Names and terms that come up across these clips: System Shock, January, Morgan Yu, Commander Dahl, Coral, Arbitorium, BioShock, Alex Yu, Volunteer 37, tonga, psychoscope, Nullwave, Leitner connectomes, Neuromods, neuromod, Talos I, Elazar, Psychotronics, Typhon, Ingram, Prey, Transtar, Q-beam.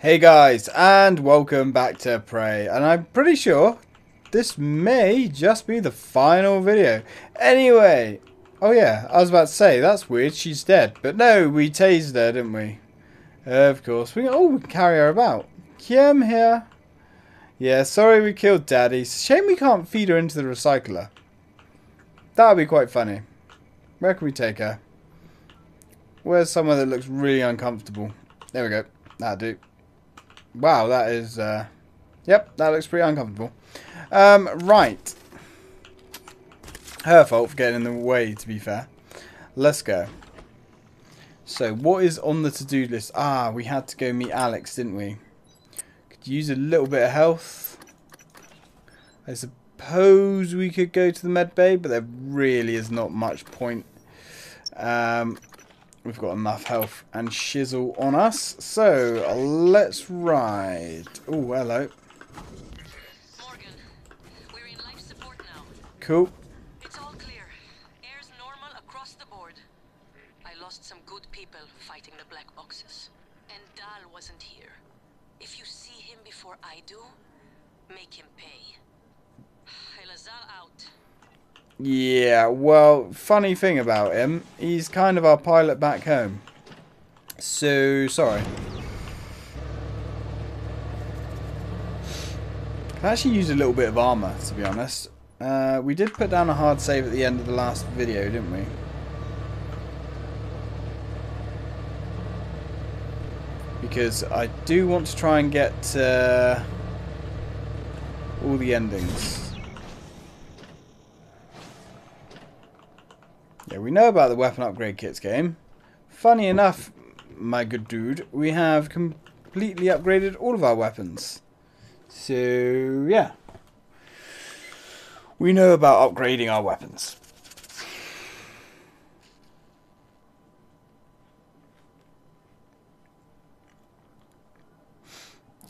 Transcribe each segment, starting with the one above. Hey guys, and welcome back to Prey, and I'm pretty sure this may just be the final video. Anyway, oh yeah, I was about to say, that's weird, she's dead, but no, we tased her, didn't we? Of course, we can carry her about. Kim here. Yeah, sorry we killed Daddy. Shame we can't feed her into the recycler. That would be quite funny. Where can we take her? Where's somewhere that looks really uncomfortable? There we go, that'll do. Wow, that is, yep, that looks pretty uncomfortable. Right. Her fault for getting in the way, to be fair. Let's go. So, what is on the to-do list? Ah, we had to go meet Alex, didn't we? Could use a little bit of health. I suppose we could go to the med bay, but there really is not much point. We've got enough health and shizzle on us, so let's ride. Oh, hello. Morgan, we're in life support now. Cool. It's all clear. Air's normal across the board. I lost some good people fighting the black boxes, and Dahl wasn't here. If you see him before I do, make him pay. Elazar out. Yeah, well, funny thing about him, he's kind of our pilot back home. So, sorry. I actually used a little bit of armour, to be honest. We did put down a hard save at the end of the last video, didn't we? Because I do want to try and get all the endings. Yeah, we know about the weapon upgrade kits game. Funny enough, my good dude, we have completely upgraded all of our weapons. So, yeah. We know about upgrading our weapons.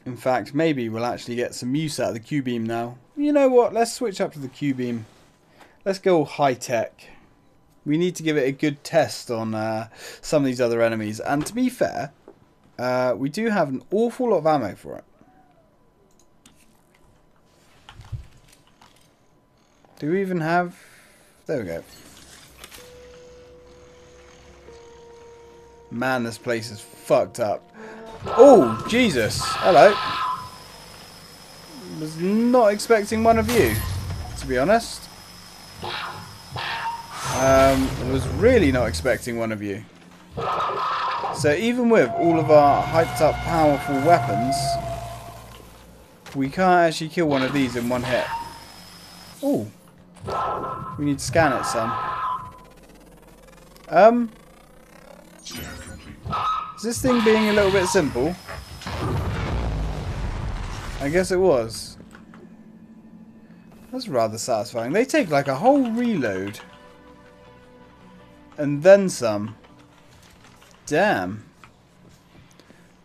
In fact, maybe we'll actually get some use out of the Q-beam now. You know what? Let's switch up to the Q-beam. Let's go high-tech. We need to give it a good test on some of these other enemies. And to be fair, we do have an awful lot of ammo for it. Do we even have... There we go. Man, this place is fucked up. Oh, Jesus. Hello. I was not expecting one of you, to be honest. I was really not expecting one of you. So even with all of our hyped up powerful weapons, we can't actually kill one of these in one hit. Ooh. We need to scan it some. Is this thing being a little bit simple? I guess it was. That's rather satisfying. They take like a whole reload. And then some. Damn.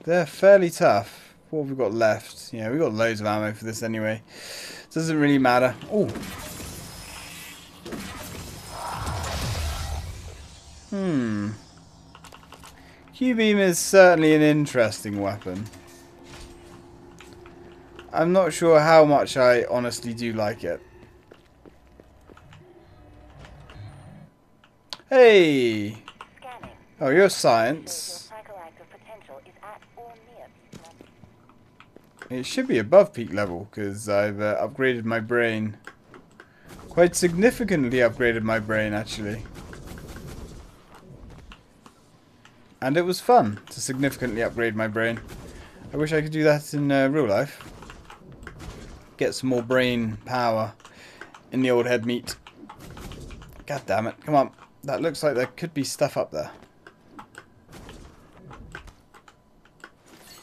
They're fairly tough. What have we got left? Yeah, we've got loads of ammo for this anyway. Doesn't really matter. Oh. Q-beam is certainly an interesting weapon. I'm not sure how much I honestly do like it. Hey! Scanning. Oh, you're science. It should be above peak level, because I've upgraded my brain. Quite significantly upgraded my brain, actually. And it was fun to significantly upgrade my brain. I wish I could do that in real life. Get some more brain power in the old head meat. God damn it, come on. That looks like there could be stuff up there.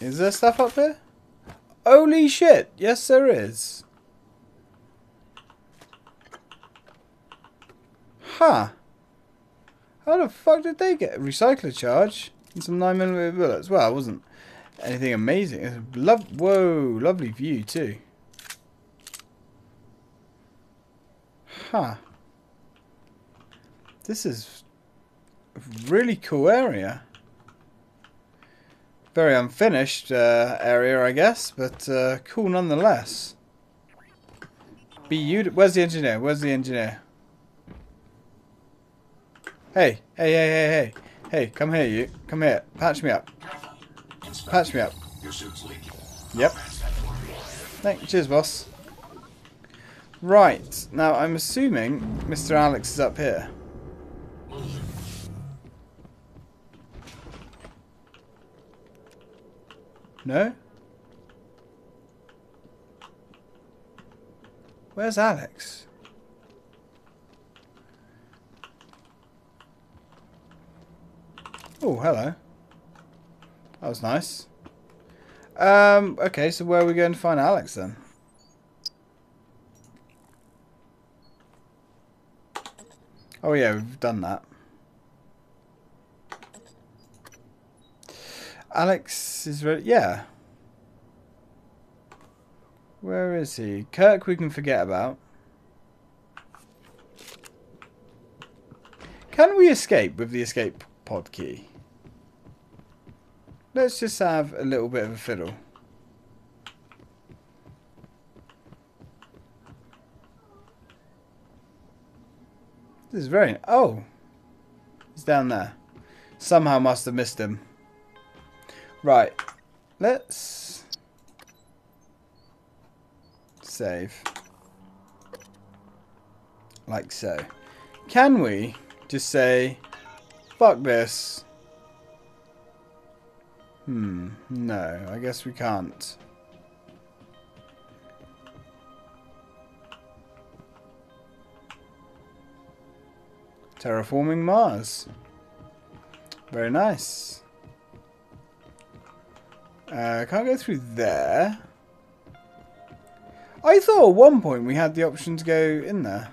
Is there stuff up there? Holy shit! Yes, there is. Huh. How the fuck did they get a recycler charge? And some 9mm bullets. Well, it wasn't anything amazing. It was whoa, lovely view too. Huh. This is a really cool area. very unfinished area, I guess, but cool nonetheless. Where's the engineer? Where's the engineer? Hey, hey, hey, hey, hey, hey! Come here, you. Come here. Patch me up. Patch me up. Yep. Thank you. Cheers, boss. Right, now I'm assuming Mr. Alex is up here. No? Where's Alex? Oh, hello. That was nice. Okay, so where are we going to find Alex then? Oh yeah, we've done that. Alex is ready. Yeah. Where is he? Kirk we can forget about. Can we escape with the escape pod key? Let's just have a little bit of a fiddle. This is very... Oh! He's down there. Somehow must have missed him. Right. Let's... save. Like so. Can we just say, fuck this? No. I guess we can't. Terraforming Mars. Very nice. Can't go through there. I thought at one point we had the option to go in there.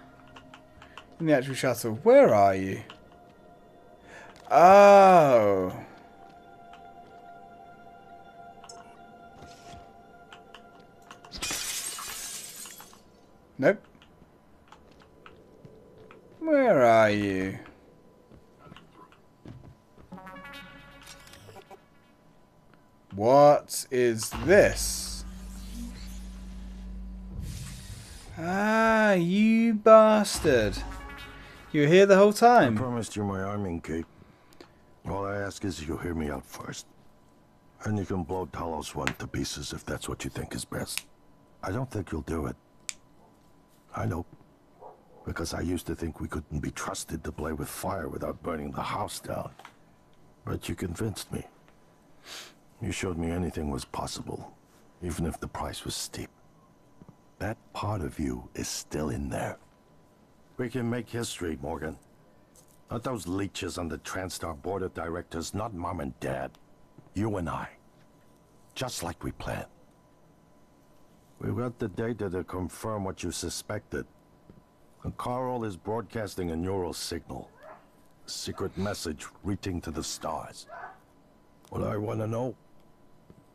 In the actual shuttle. Where are you? Oh. Nope. Where are you? What is this? Ah, you bastard. You were here the whole time. I promised you my arming cape. All I ask is you hear me out first. And you can blow Talos I to pieces if that's what you think is best. I don't think you'll do it. I know. Because I used to think we couldn't be trusted to play with fire without burning the house down. But you convinced me. You showed me anything was possible, even if the price was steep. That part of you is still in there. We can make history, Morgan. Not those leeches on the Transtar board of directors, not Mom and Dad. You and I. Just like we planned. We've got the data to confirm what you suspected. Coral is broadcasting a neural signal. A secret message reaching to the stars. What I want to know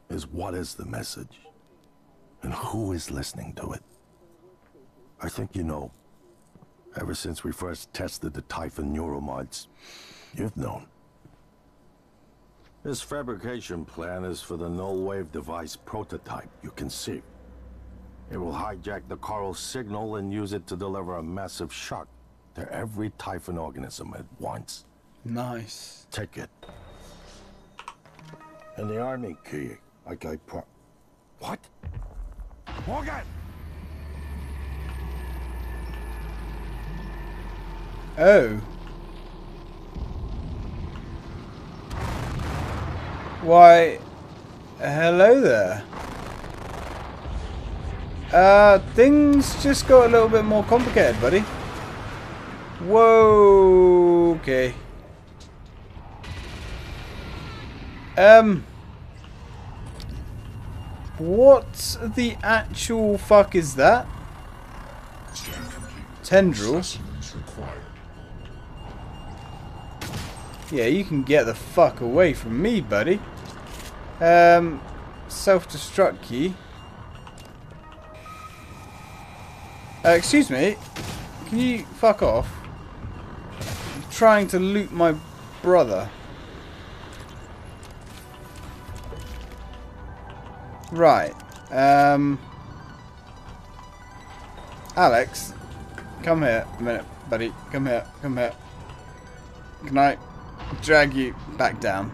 is what is the message and who is listening to it. I think you know, ever since we first tested the Typhon Neuromods, you've known. This fabrication plan is for the Nullwave device prototype you conceived. It will hijack the Coral signal and use it to deliver a massive shock to every Typhon organism at once. Nice. Take it. And the army key, like I What? Morgan! Oh. Why, hello there. Things just got a little bit more complicated, buddy. Whoa, okay. What the actual fuck is that? Tendril. Yeah, you can get the fuck away from me, buddy. Self-destruct key. Excuse me, can you fuck off? I'm trying to loot my brother. Right. Alex, come here a minute, buddy. Come here, come here. Can I drag you back down?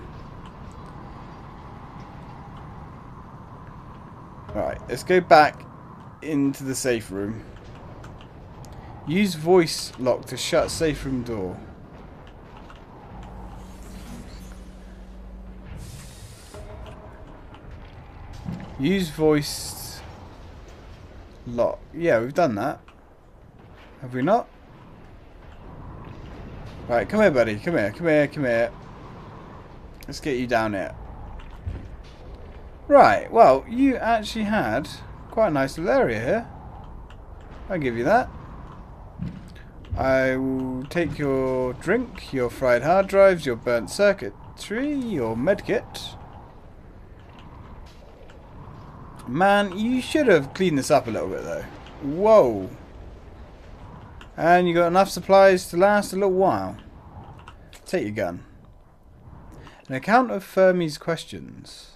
Alright, let's go back into the safe room. Use voice lock to shut safe room door. Use voice lock. Yeah, we've done that. Have we not? Right, come here, buddy. Come here, come here, come here. Let's get you down here. Right, well, you actually had quite a nice little area here. I'll give you that. I will take your drink, your fried hard drives, your burnt circuitry, your medkit. Man, you should have cleaned this up a little bit though. Whoa. And you got enough supplies to last a little while. Take your gun. An account of Fermi's questions.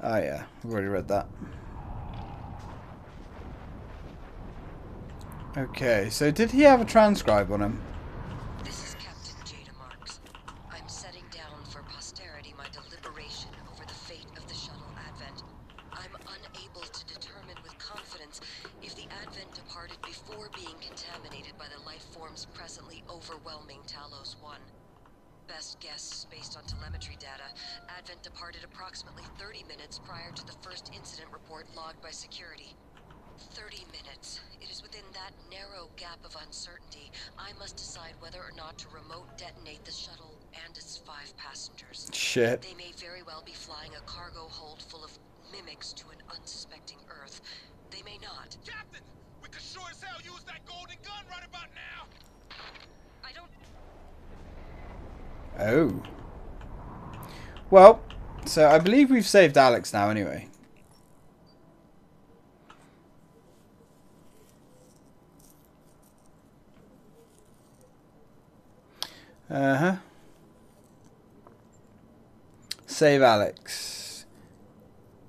Oh yeah, I've already read that. Okay, so did he have a transcribe on him? Shit. They may very well be flying a cargo hold full of mimics to an unsuspecting Earth. They may not. Captain, we could sure as hell use that golden gun right about now. I don't. Oh. Well, so I believe we've saved Alex now, anyway. Uh huh. Save Alex.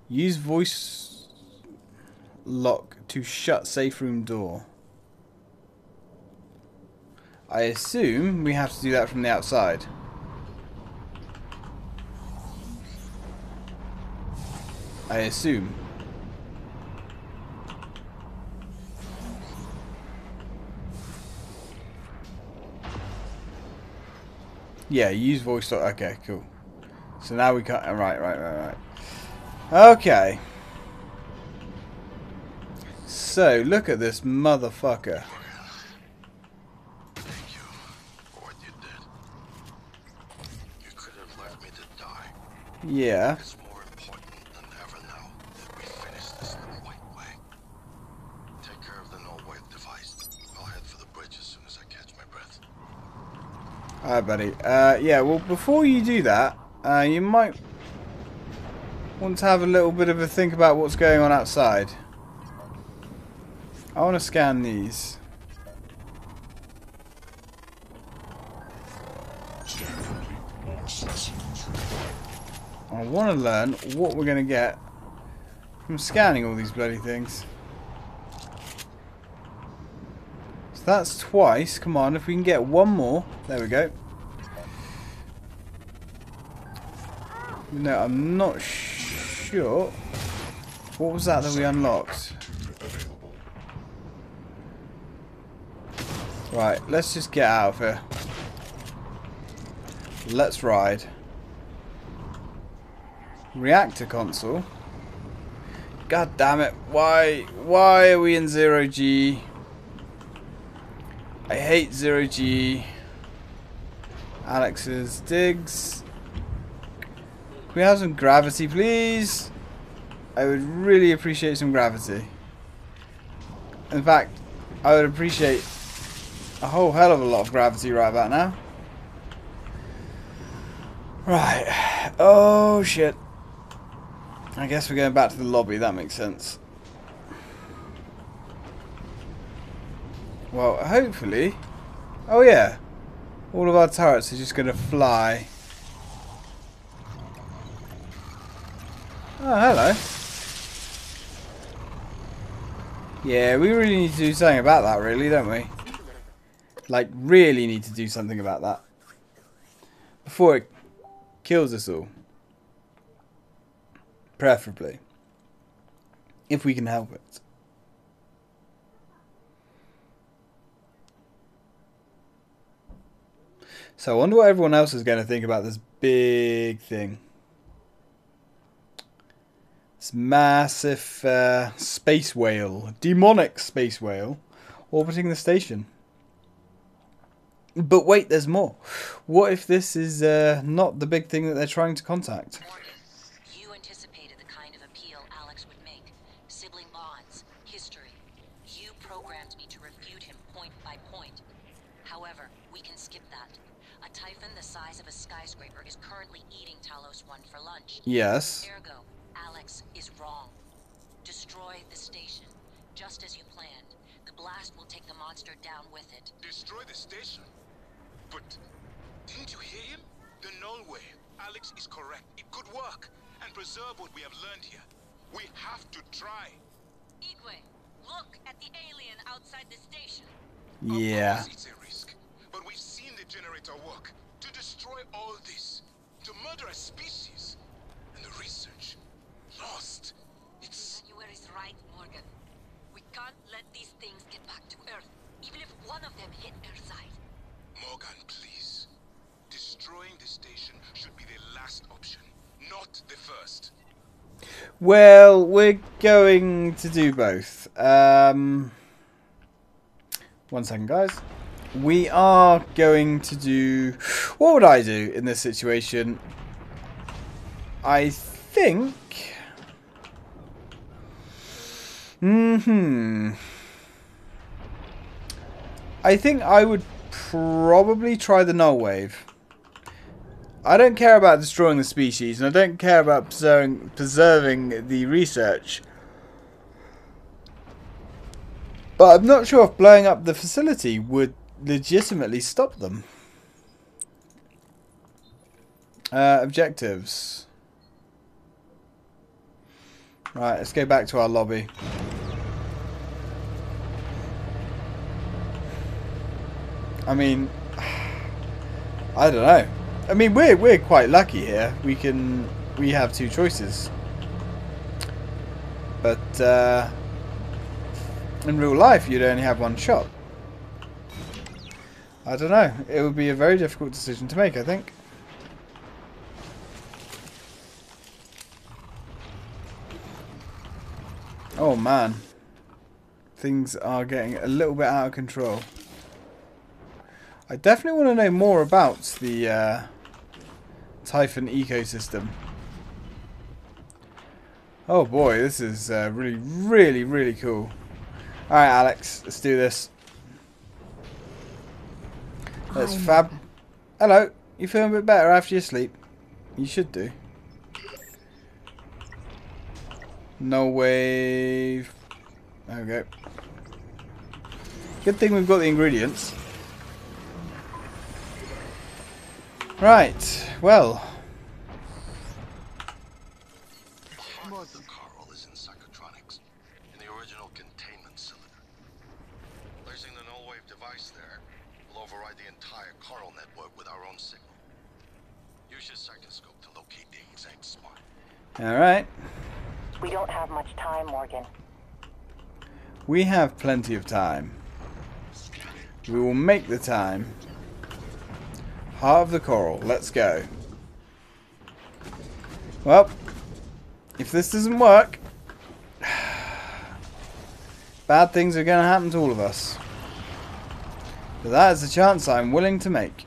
Use voice lock to shut safe room door. I assume we have to do that from the outside. I assume. Yeah, use voice lock. Okay, cool. So now we can't. Right. Okay. So look at this motherfucker. Thank you for what you did. You couldn't have left me to die. Yeah. It's more important than ever now that we finish this the right way. Take care of the Nullwave device. I'll head for the bridge as soon as I catch my breath. Alright, buddy. Yeah. Well, before you do that. You might want to have a little bit of a think about what's going on outside. I want to scan these. I want to learn what we're going to get from scanning all these bloody things. So that's twice. Come on, if we can get one more. There we go. No, I'm not sure. What was that we unlocked? Right, let's just get out of here. Let's ride. Reactor console. God damn it. Why are we in 0G? I hate 0G. Alex's digs. Can we have some gravity, please? I would really appreciate some gravity. In fact, I would appreciate a whole hell of a lot of gravity right about now. Right. Oh, shit. I guess we're going back to the lobby. That makes sense. Well, hopefully... Oh, yeah. All of our turrets are just going to fly... Oh, hello. Yeah, we really need to do something about that, really, don't we? Like, really need to do something about that. Before it kills us all. Preferably. If we can help it. So I wonder what everyone else is going to think about this big thing. This massive space whale. Demonic space whale. Orbiting the station. But wait, there's more. What if this is not the big thing that they're trying to contact? Morgan, you anticipated the kind of appeal Alex would make. Sibling bonds, history. You programmed me to refute him point by point. However, we can skip that. A Typhon the size of a skyscraper is currently eating Talos I for lunch. Yes. Ergo, Alex is wrong. Destroy the station, just as you planned. The blast will take the monster down with it. Destroy the station? But didn't you hear him? The Nullwave. Alex is correct. It could work and preserve what we have learned here. We have to try. Igwe, look at the alien outside the station. Yeah. Of course it's a risk, but we've seen the generator work to destroy all this, to murder a species, and the research lost. It's January's right, Morgan. We can't let these things get back to Earth, even if one of them hit Earthside. Morgan, please. Destroying the station should be the last option, not the first. Well, we're going to do both. 1 second, guys. We are going to do... What would I do in this situation? I think... I think I would probably try the Nullwave. I don't care about destroying the species, and I don't care about preserving the research. But I'm not sure if blowing up the facility would legitimately stop them. Objectives. Right, let's go back to our lobby. I mean, I don't know. I mean, we're quite lucky here. We have two choices. But in real life, you'd only have one shot. I don't know. It would be a very difficult decision to make, I think. Oh man, things are getting a little bit out of control. I definitely want to know more about the Typhon ecosystem. Oh boy, this is really cool. Alright Alex, let's do this. That's fab. Hello, you feeling a bit better after your sleep? You should do. Nullwave. There we go. Good thing we've got the ingredients. Right, well. The heart of the Coral is in Psychotronics, in the original containment cylinder. Placing the Nullwave device there will override the entire Coral network with our own signal. Use your psychoscope to locate the exact spot. Alright. We don't have much time, Morgan. We have plenty of time. We will make the time. Heart of the Coral. Let's go. Well, if this doesn't work, bad things are going to happen to all of us. But that is a chance I'm willing to make.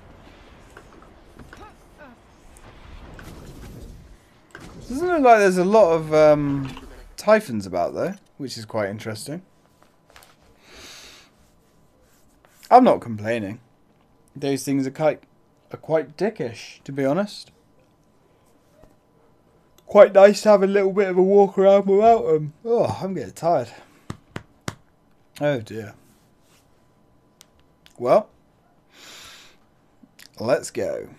Doesn't look like there's a lot of Typhons about though, which is quite interesting. I'm not complaining. Those things are quite dickish, to be honest. Quite nice to have a little bit of a walk around without them. Oh, I'm getting tired. Oh dear. Well, let's go.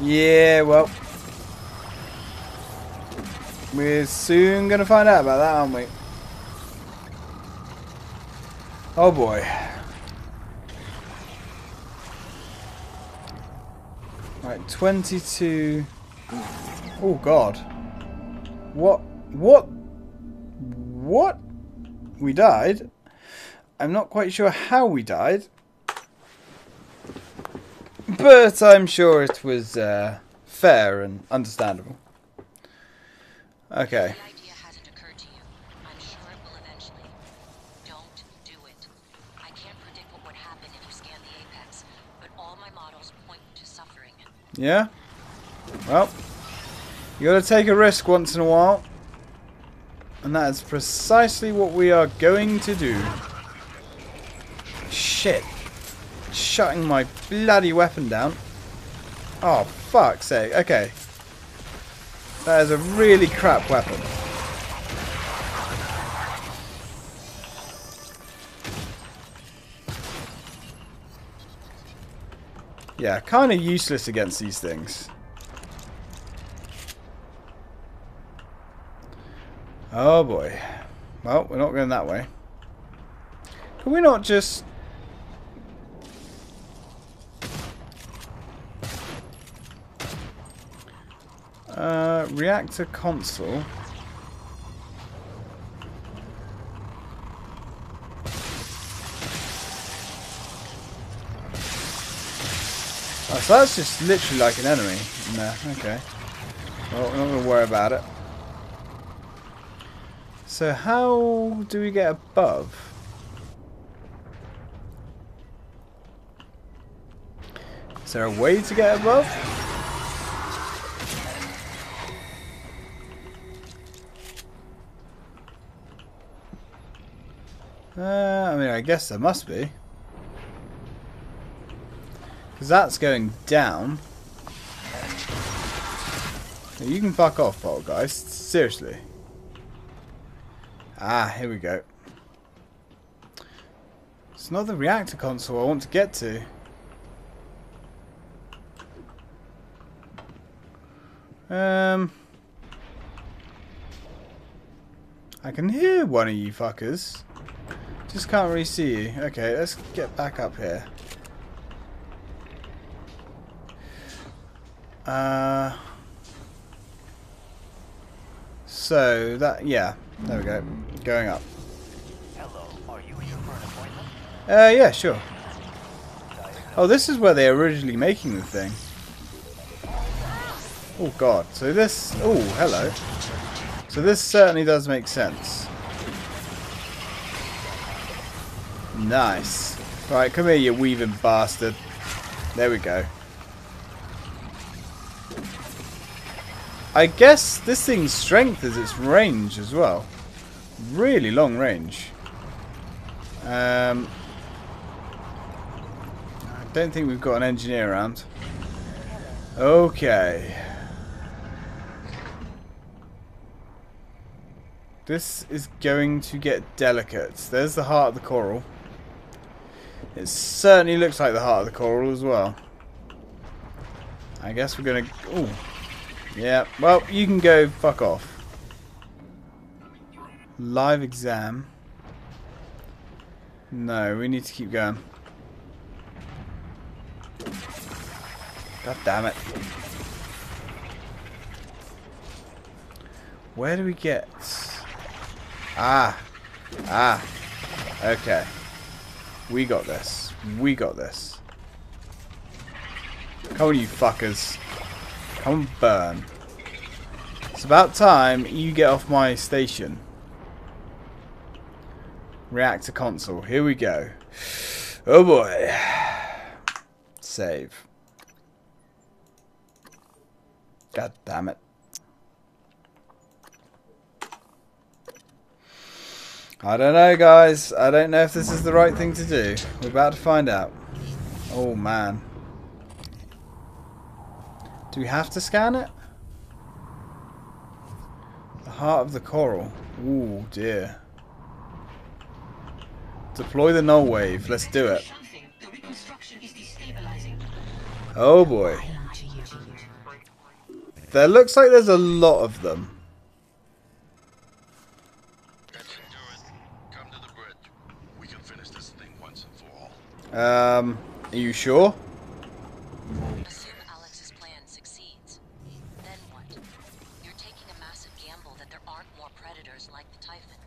Yeah, well, we're soon going to find out about that, aren't we? Oh boy. Right, 22. Oh god. What? We died? I'm not quite sure how we died. But I'm sure it was fair and understandable. Okay. The idea hasn't occurred to you. I'm sure it will eventually. Don't do it. I can't predict what would happen if you scan the apex, but all my models point to suffering. Yeah? Well, you gotta take a risk once in a while. And that is precisely what we are going to do. Shit. Shutting my bloody weapon down. Oh, fuck's sake. Okay. That is a really crap weapon. Yeah, kind of useless against these things. Oh boy. Well, we're not going that way. Can we not just... reactor console. Oh, so that's just literally like an enemy in there. Okay. Well, we're not going to worry about it. So how do we get above? Is there a way to get above? I mean, I guess there must be. Because that's going down. You can fuck off, Paul, guys. Seriously. Ah, here we go. It's not the reactor console I want to get to. I can hear one of you fuckers. Just can't really see you. Okay, let's get back up here. So that, yeah, there we go. Going up. Hello, are you here for an appointment? Yeah, sure. Oh, this is where they were originally making the thing. Oh god. So this. Oh, hello. So this certainly does make sense. Nice. Right, come here, you weaving bastard. There we go. I guess this thing's strength is its range as well. Really long range. I don't think we've got an engineer around. Okay. This is going to get delicate. There's the heart of the coral. It certainly looks like the heart of the coral as well. I guess we're gonna... Ooh. Yeah, well, you can go fuck off. Live exam. No, we need to keep going. God damn it. Where do we get... Ah. Ah. Okay. We got this. We got this. Come on, you fuckers. Come on, burn. It's about time you get off my station. Reactor console. Here we go. Oh boy. Save. God damn it. I don't know, guys. I don't know if this is the right thing to do. We're about to find out. Oh, man. Do we have to scan it? The heart of the coral. Ooh, dear. Deploy the Nullwave. Let's do it. Oh, boy. There looks like there's a lot of them. Come to the bridge. We can finish this thing once and for all. Are you sure? Assume Alex's plan succeeds. Then what? You're taking a massive gamble that there aren't more predators like the Typhon.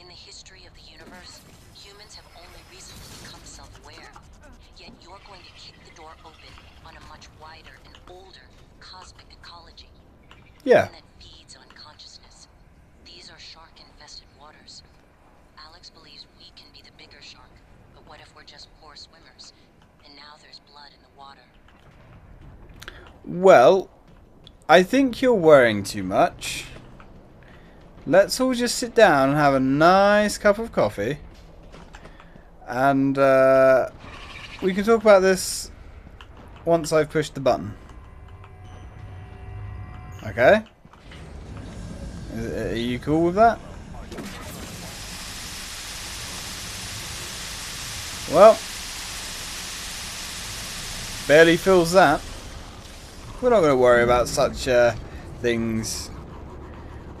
In the history of the universe, humans have only recently become self-aware. Yet you're going to kick the door open on a much wider and older cosmic ecology. Yeah. One that feeds on consciousness. These are shark-infested waters. Alex believes we can be the bigger shark, but what if we're just poor swimmers, and now there's blood in the water? Well, I think you're worrying too much. Let's all just sit down and have a nice cup of coffee. And we can talk about this once I've pushed the button. Okay? Are you cool with that? Well, barely fills that. We're not going to worry about such things.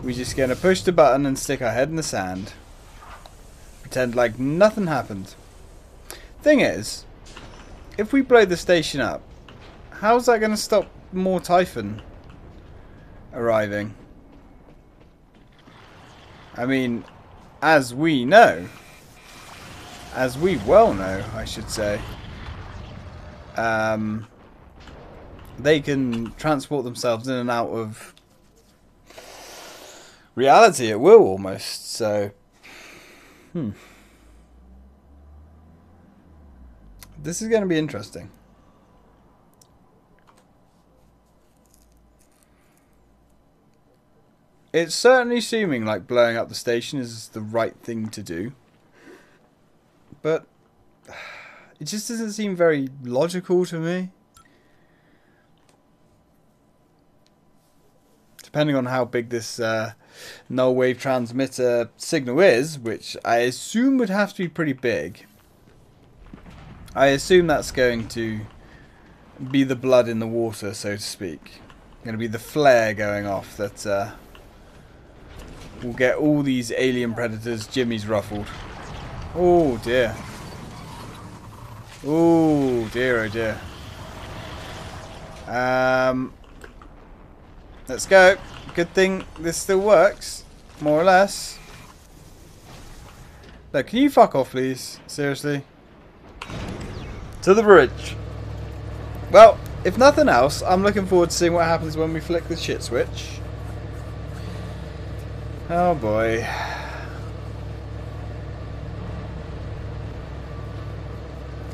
We're just going to push the button and stick our head in the sand. Pretend like nothing happened. Thing is, if we blow the station up, how's that going to stop more Typhon arriving? I mean, as we well know, I should say, they can transport themselves in and out of reality at will, almost. So this is going to be interesting. It's certainly seeming like blowing up the station is the right thing to do, but it just doesn't seem very logical to me. Depending on how big this Nullwave transmitter signal is, which I assume would have to be pretty big. I assume that's going to be the blood in the water, so to speak. Going to be the flare going off that will get all these alien predators' jimmies ruffled. Oh dear. Oh dear, oh dear. Let's go. Good thing this still works, more or less. Look, can you fuck off, please? Seriously. To the bridge. Well, if nothing else, I'm looking forward to seeing what happens when we flick the shit switch. Oh boy.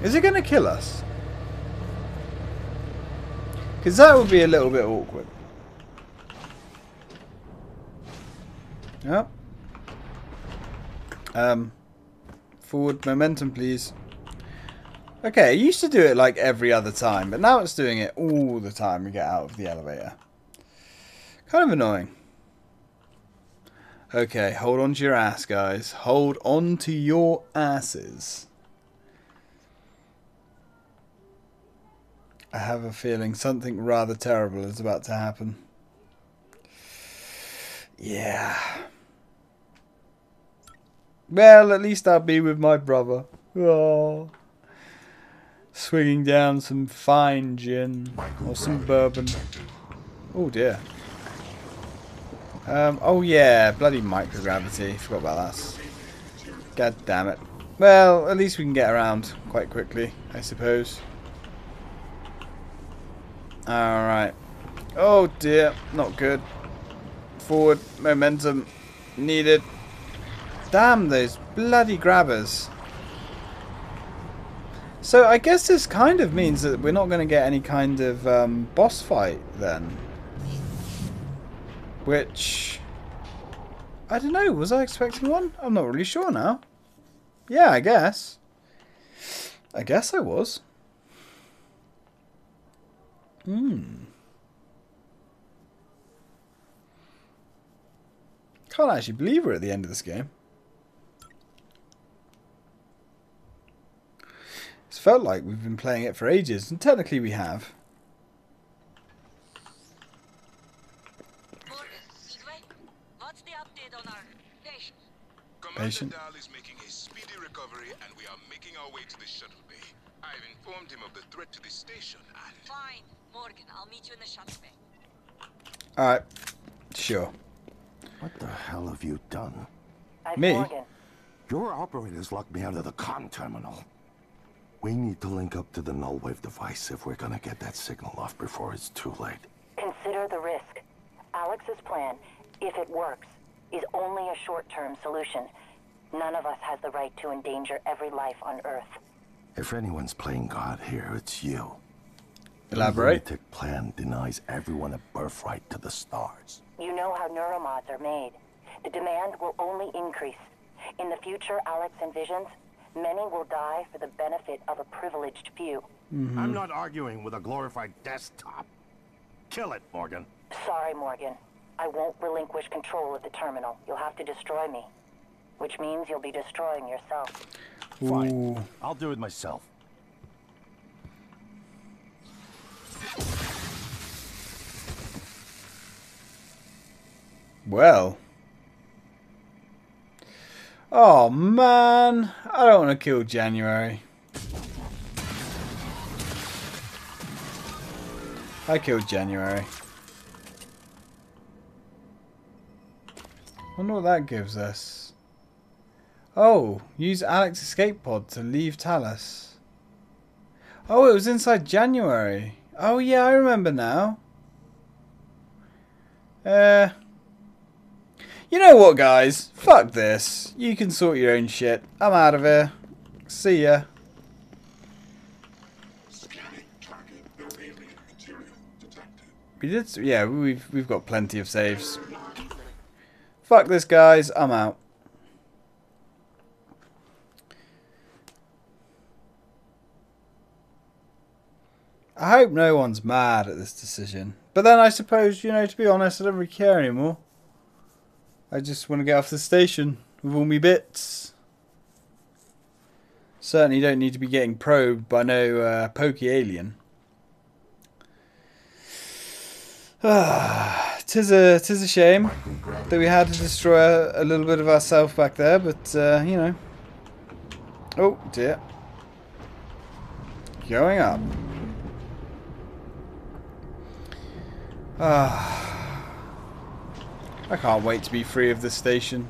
Is it going to kill us? Because that would be a little bit awkward. Yep. Forward momentum, please. Okay, it used to do it like every other time, but now it's doing it all the time we get out of the elevator. Kind of annoying. Okay, hold on to your ass, guys. Hold on to your asses. I have a feeling something rather terrible is about to happen. Yeah. Well, at least I'll be with my brother. Oh. Swinging down some fine gin or some bourbon. Oh dear. Oh yeah, bloody microgravity. Forgot about that. God damn it. Well, at least we can get around quite quickly, I suppose. Alright. Oh dear, not good. Forward momentum needed. Damn those bloody grabbers. So I guess this kind of means that we're not going to get any kind of boss fight then. Which, I don't know, was I expecting one? I'm not really sure now. Yeah, I guess. I guess I was. Can't actually believe we're at the end of this game. It's felt like we've been playing it for ages, and technically we have. patient. Commander Dahl is making a speedy recovery, and we are making our way to the shuttle bay. I've informed him of the threat to the station, and... Fine, Morgan, I'll meet you in the shuttle bay. Alright, sure. What the hell have you done? Me? Morgan. Your operators locked me out of the comm terminal. We need to link up to the Nullwave device if we're gonna get that signal off before it's too late. Consider the risk. Alex's plan, if it works, is only a short-term solution. None of us has the right to endanger every life on Earth. If anyone's playing God here, it's you. Elaborate. The lunatic plan denies everyone a birthright to the stars. You know how neuromods are made. The demand will only increase. In the future, Alex envisions, many will die for the benefit of a privileged few. Mm-hmm. I'm not arguing with a glorified desktop. Kill it, Morgan. Sorry, Morgan. I won't relinquish control of the terminal. You'll have to destroy me. Which means you'll be destroying yourself. Fine. Ooh. I'll do it myself. Well. Oh man, I don't want to kill January. I killed January. Wonder what that gives us. Oh, use Alex's escape pod to leave Talos. Oh, it was inside January. Oh yeah, I remember now. You know what, guys? Fuck this. You can sort your own shit. I'm out of here. See ya. We did, yeah. We've got plenty of saves. Fuck this, guys. I'm out. I hope no one's mad at this decision. But then I suppose, you know, to be honest, I don't really care anymore. I just want to get off the station with all me bits. Certainly don't need to be getting probed by no pokey alien. Ah, 'tis a shame that we had to destroy a little bit of ourselves back there, but you know. Oh dear. Going up. Ah. I can't wait to be free of this station.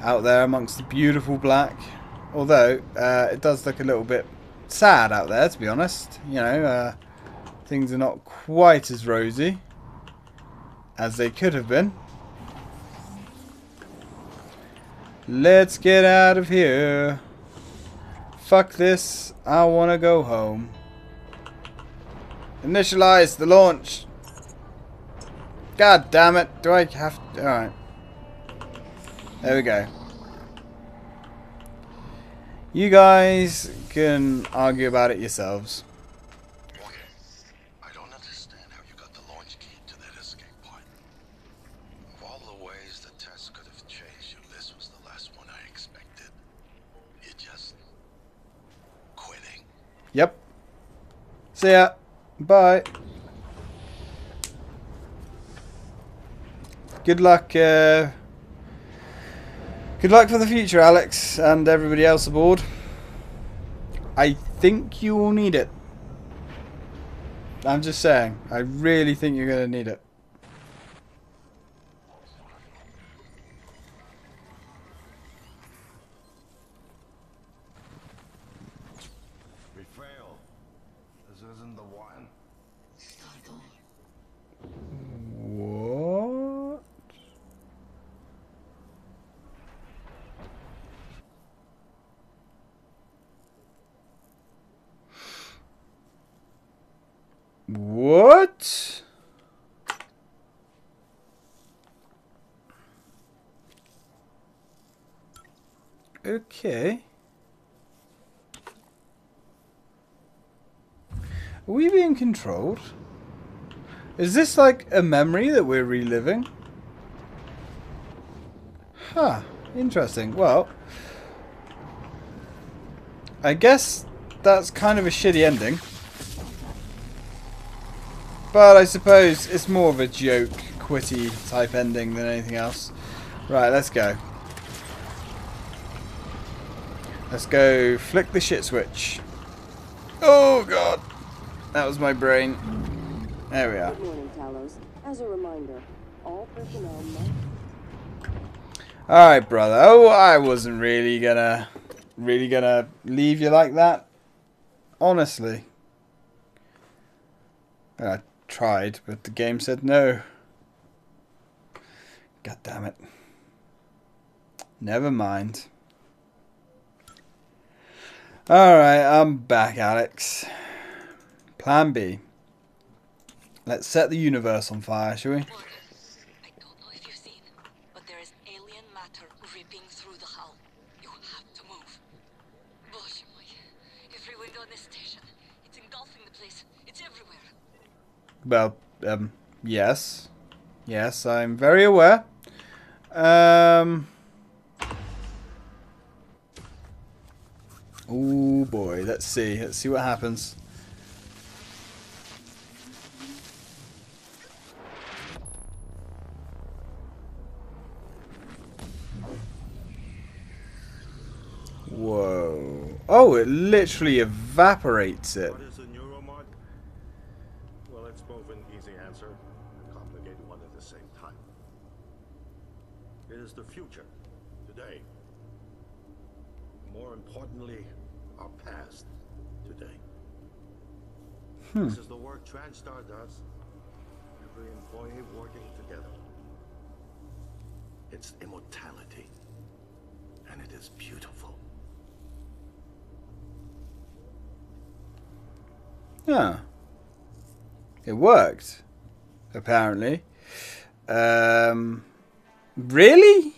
Out there amongst the beautiful black. Although, it does look a little bit sad out there, to be honest. You know, things are not quite as rosy as they could have been. Let's get out of here. Fuck this. I want to go home. Initialize the launch. God damn it, do I have to... Alright. There we go. You guys can argue about it yourselves. Morgan, I don't understand how you got the launch key to that escape pod. Of all the ways the test could have changed you, this was the last one I expected. You're just... quitting. Yep. See ya. Bye. Good luck for the future, Alex, and everybody else aboard. I think you will need it. I'm just saying, I really think you're going to need it. We failed. This isn't the one. Whoa. What? Okay. Are we being controlled? Is this like a memory that we're reliving? Huh. Interesting. Well, I guess that's kind of a shitty ending. But I suppose it's more of a joke, quitty type ending than anything else. Right, let's go. Let's go flick the shit switch. Oh god! That was my brain. There we are. Good morning, Talos. As a reminder, all personnel must... Alright, brother. Oh, I wasn't really gonna leave you like that. Honestly. I tried, but the game said no. God damn it. Never mind. Alright, I'm back, Alex. Plan B. Let's set the universe on fire, shall we? Morgan, I don't know if you've seen, but there is alien matter ripping through the hull. You have to move. Bosh, every window on this station. It's engulfing the place. It's everywhere. Well, yes. Yes, I'm very aware. Oh boy, let's see what happens. Whoa. Oh, it literally evaporates it. What is a neuromod? Well, it's both an easy answer and a complicated one at the same time. It is the future, today. More importantly, our past today. This is the work Transtar does. Every employee working together. It's immortality. And it is beautiful. Yeah. It worked. Apparently. Really?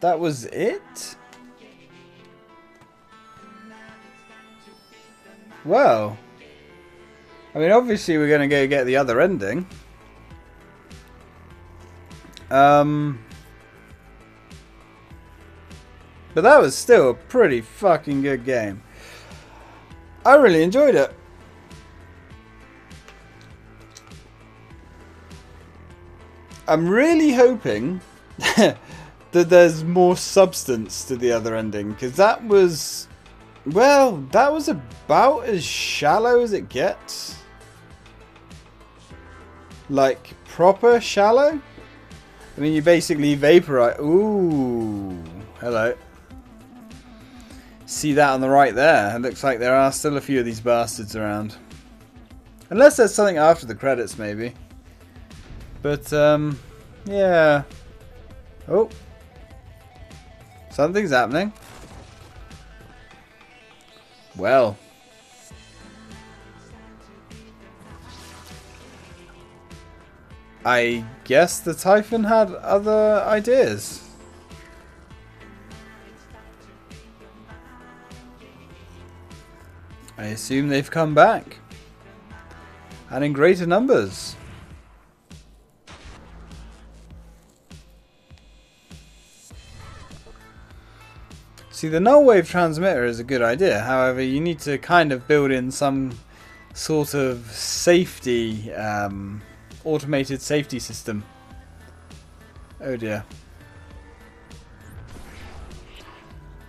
That was it? Well, I mean, obviously we're going to go get the other ending. But that was still a pretty fucking good game. I really enjoyed it. I'm really hoping that there's more substance to the other ending, because that was, well, that was about as shallow as it gets. Like, proper shallow? I mean, you basically vaporize. Ooh, hello. See that on the right there? It looks like there are still a few of these bastards around. Unless there's something after the credits, maybe. But, yeah. Oh. Something's happening. Well. I guess the Typhon had other ideas. I assume they've come back. And in greater numbers. See, the Nullwave transmitter is a good idea, however you need to kind of build in some sort of safety, automated safety system. Oh dear.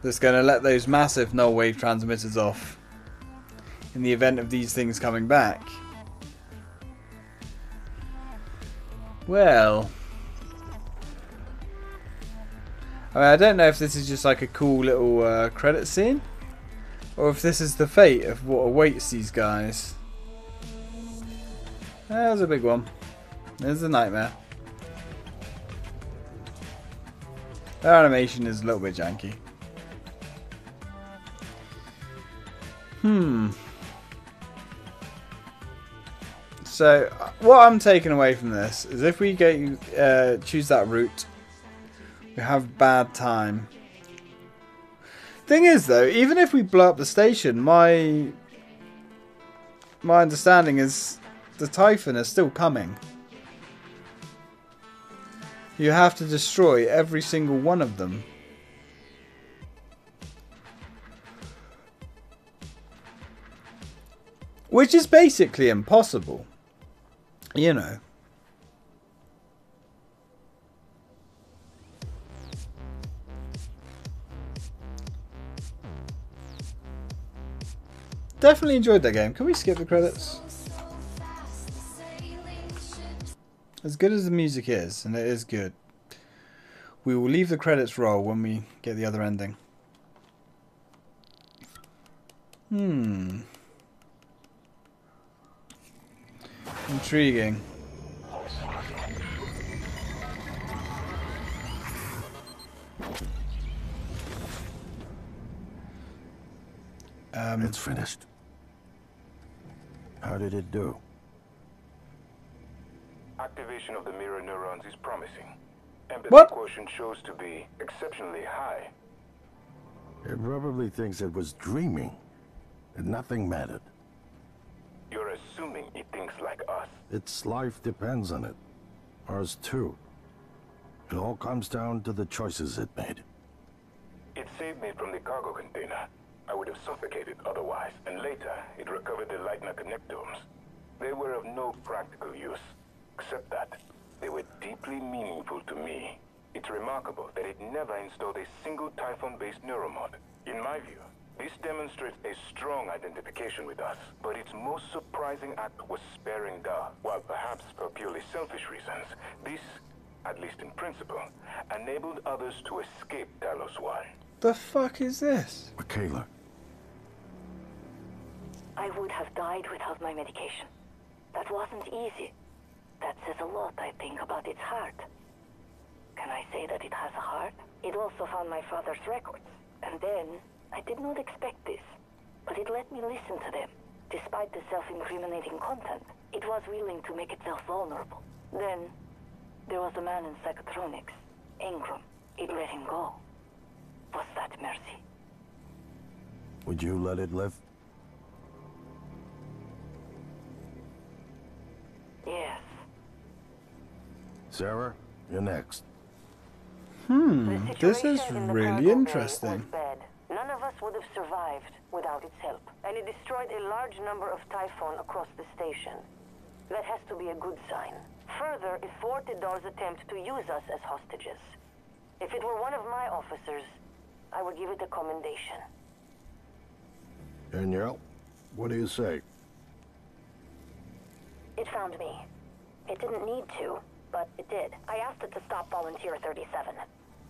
That's going to let those massive Nullwave transmitters off in the event of these things coming back. Well... I mean, I don't know if this is just like a cool little credit scene, or if this is the fate of what awaits these guys. There's a big one. There's the nightmare. Their animation is a little bit janky. So, what I'm taking away from this is if we go, choose that route, we have bad time. Thing is though, even if we blow up the station, my understanding is the Typhon is still coming. You have to destroy every single one of them. Which is basically impossible. You know. Definitely enjoyed that game. Can we skip the credits? As good as the music is, and it is good, we will leave the credits roll when we get the other ending. Intriguing. It's finished. How did it do? Activation of the mirror neurons is promising. Empathy quotient shows to be exceptionally high. It probably thinks it was dreaming, and nothing mattered. You're assuming it thinks like us. Its life depends on it. Ours too. It all comes down to the choices it made. It saved me from the cargo container. I would have suffocated otherwise, and later it recovered the Leitner connectomes. They were of no practical use, except that they were deeply meaningful to me. It's remarkable that it never installed a single Typhon-based neuromod. In my view, this demonstrates a strong identification with us, but its most surprising act was sparing Dahl. While perhaps for purely selfish reasons, this, at least in principle, enabled others to escape Talos I. The fuck is this? Michaela. I would have died without my medication. That wasn't easy. That says a lot, I think, about its heart. Can I say that it has a heart? It also found my father's records. And then, I did not expect this, but it let me listen to them. Despite the self-incriminating content, it was willing to make itself vulnerable. Then, there was a man in Psychotronics, Ingram. It let him go. Was that mercy? Would you let it live? Yes. Sarah, you're next. This is really interesting. None of us would have survived without its help, and it destroyed a large number of Typhon across the station. That has to be a good sign. Further, it thwarted Dahl's attempt to use us as hostages. If it were one of my officers, I would give it a commendation. Danielle, what do you say? It found me. It didn't need to, but it did. I asked it to stop Volunteer 37.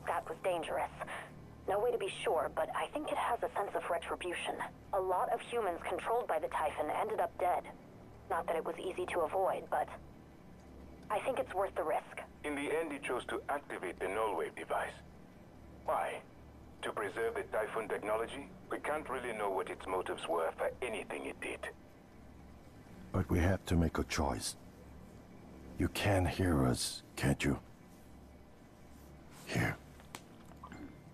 That was dangerous. No way to be sure, but I think it has a sense of retribution. A lot of humans controlled by the Typhon ended up dead. Not that it was easy to avoid, but I think it's worth the risk. In the end, it chose to activate the Nullwave device. Why? To preserve the Typhon technology? We can't really know what its motives were for anything it did. But we have to make a choice. You can hear us, can't you? Here.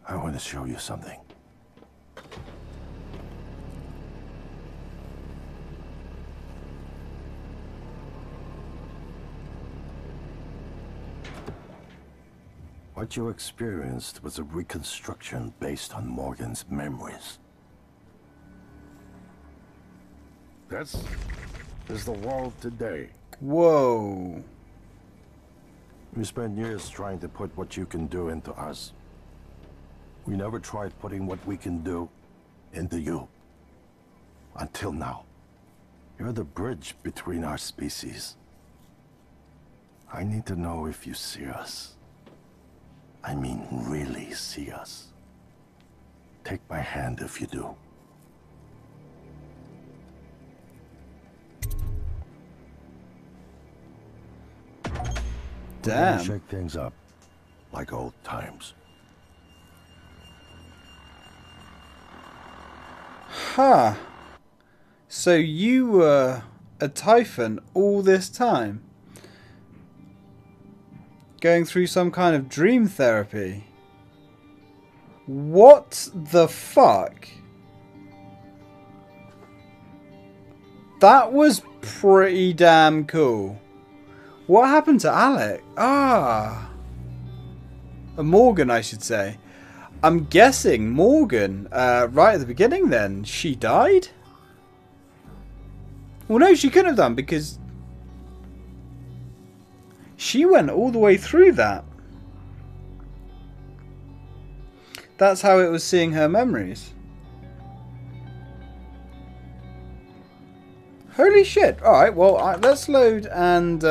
I want to show you something. What you experienced was a reconstruction based on Morgan's memories. This is the world today. Whoa. We spent years trying to put what you can do into us. We never tried putting what we can do into you. Until now. You're the bridge between our species. I need to know if you see us. I mean, really see us. Take my hand if you do. Damn. Shake things up, like old times. Huh. So you were a Typhon all this time? Going through some kind of dream therapy. What the fuck? That was pretty damn cool. What happened to Alex? Morgan, I should say. I'm guessing Morgan, right at the beginning then, she died? Well, no, she couldn't have done because she went all the way through that. That's how it was seeing her memories. Holy shit. Alright, well, let's load and...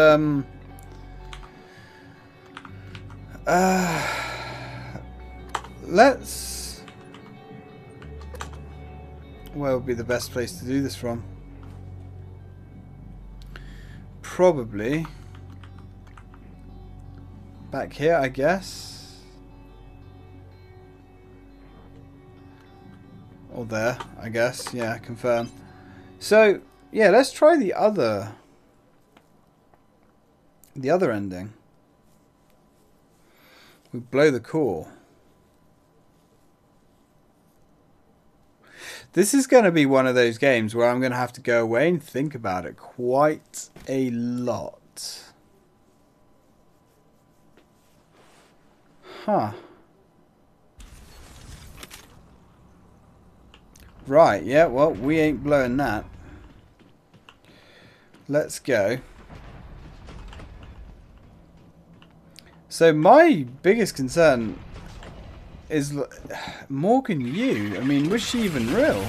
let's... Where would be the best place to do this from? Probably... back here, I guess. Or there, I guess. Yeah, confirm. So, yeah, let's try the other... the other ending. We blow the core. This is going to be one of those games where I'm going to have to go away and think about it quite a lot. Huh. Right, yeah, well, we ain't blowing that. Let's go. So my biggest concern is Morgan Yu. I mean, was she even real?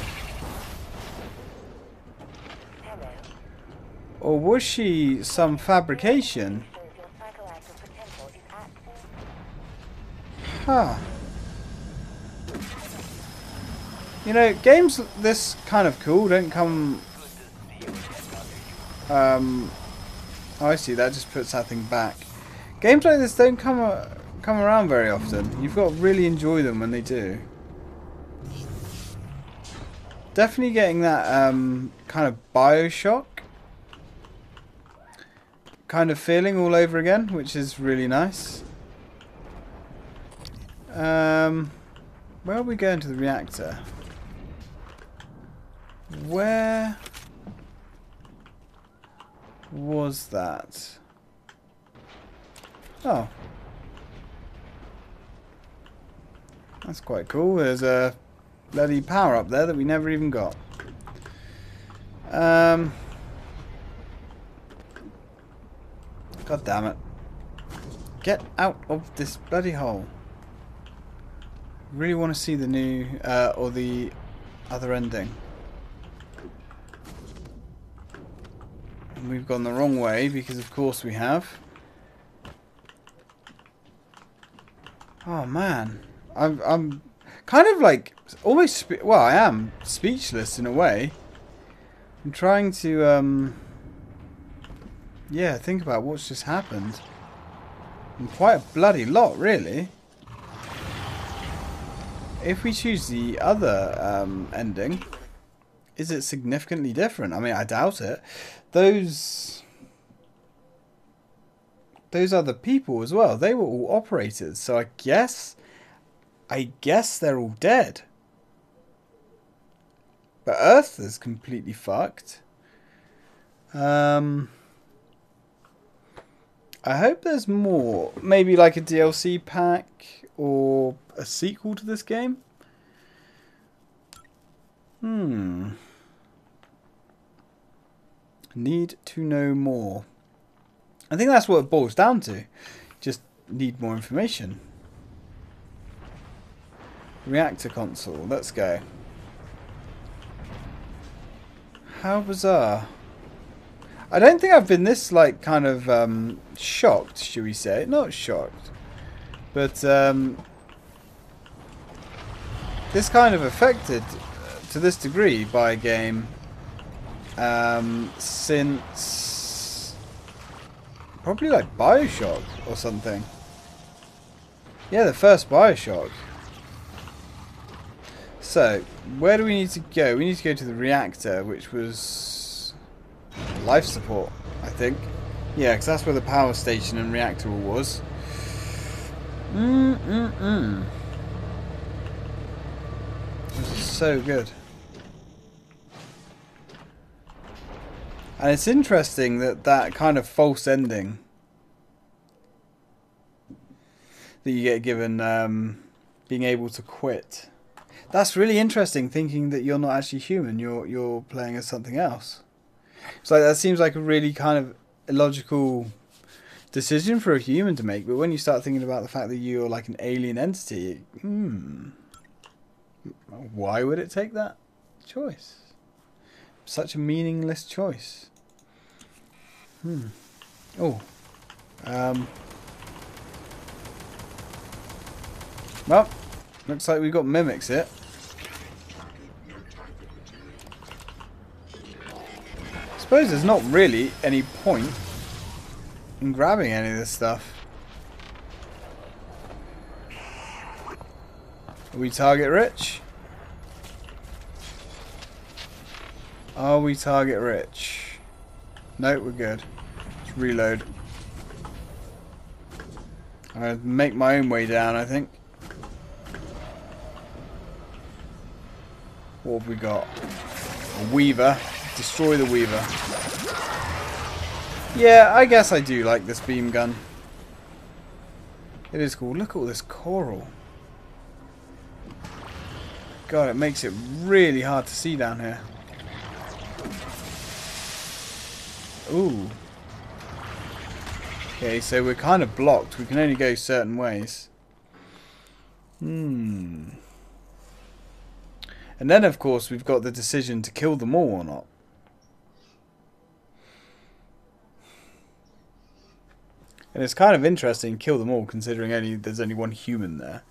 Or was she some fabrication? Huh. You know, games this kind of cool don't come... oh, I see, that just puts that thing back. Games like this don't come around very often. You've got to really enjoy them when they do. Definitely getting that kind of BioShock kind of feeling all over again, which is really nice. Where are we going to the reactor? Where was that? Oh. That's quite cool. There's a bloody power up there that we never even got. God damn it. Get out of this bloody hole. Really want to see the new or the other ending. And we've gone the wrong way because of course we have. Oh man, I'm kind of like almost well, I am speechless in a way. I'm trying to yeah, think about what's just happened. And quite a bloody lot, really. If we choose the other ending, is it significantly different? I mean, I doubt it. Those other people as well, they were all operators, so I guess they're all dead. But Earth is completely fucked. I hope there's more. Maybe like a DLC pack or a sequel to this game. Need to know more. I think that's what it boils down to. Just need more information. Reactor console. Let's go. How bizarre. I don't think I've been this, like, kind of shocked, should we say. Not shocked. But this kind of affected to this degree by a game since... probably like BioShock or something. Yeah, the first BioShock. So, where do we need to go? We need to go to the reactor, which was life support, I think. Yeah, because that's where the power station and reactor was. This is so good. And it's interesting that that kind of false ending that you get given being able to quit. That's really interesting, thinking that you're not actually human, you're playing as something else. So that seems like a really kind of illogical decision for a human to make, but when you start thinking about the fact that you're like an alien entity, why would it take that choice? Such a meaningless choice. Oh. Well, looks like we've got mimics here. I suppose there's not really any point in grabbing any of this stuff. Are we target rich? Are we target rich? No, we're good. Let's reload. I'm going to make my own way down, I think. What have we got? A Weaver. Destroy the Weaver. Yeah, I guess I do like this beam gun. It is cool. Look at all this coral. God, it makes it really hard to see down here. Ooh. Okay, so we're kind of blocked. We can only go certain ways. And then, of course, we've got the decision to kill them all or not. And it's kind of interesting, kill them all, considering there's only one human there.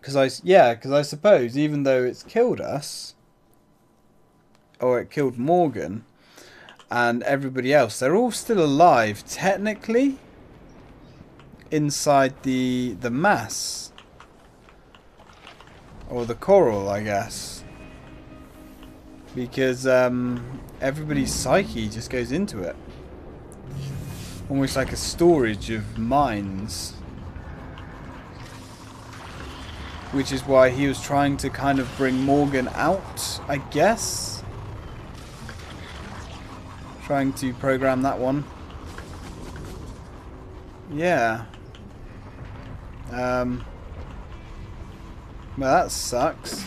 Because I suppose even though it's killed us, or it killed Morgan and everybody else, they're all still alive technically inside the mass or the coral, I guess, because everybody's psyche just goes into it. Almost like a storage of minds. Which is why he was trying to kind of bring Morgan out, I guess. Trying to program that one. Yeah. Well, that sucks.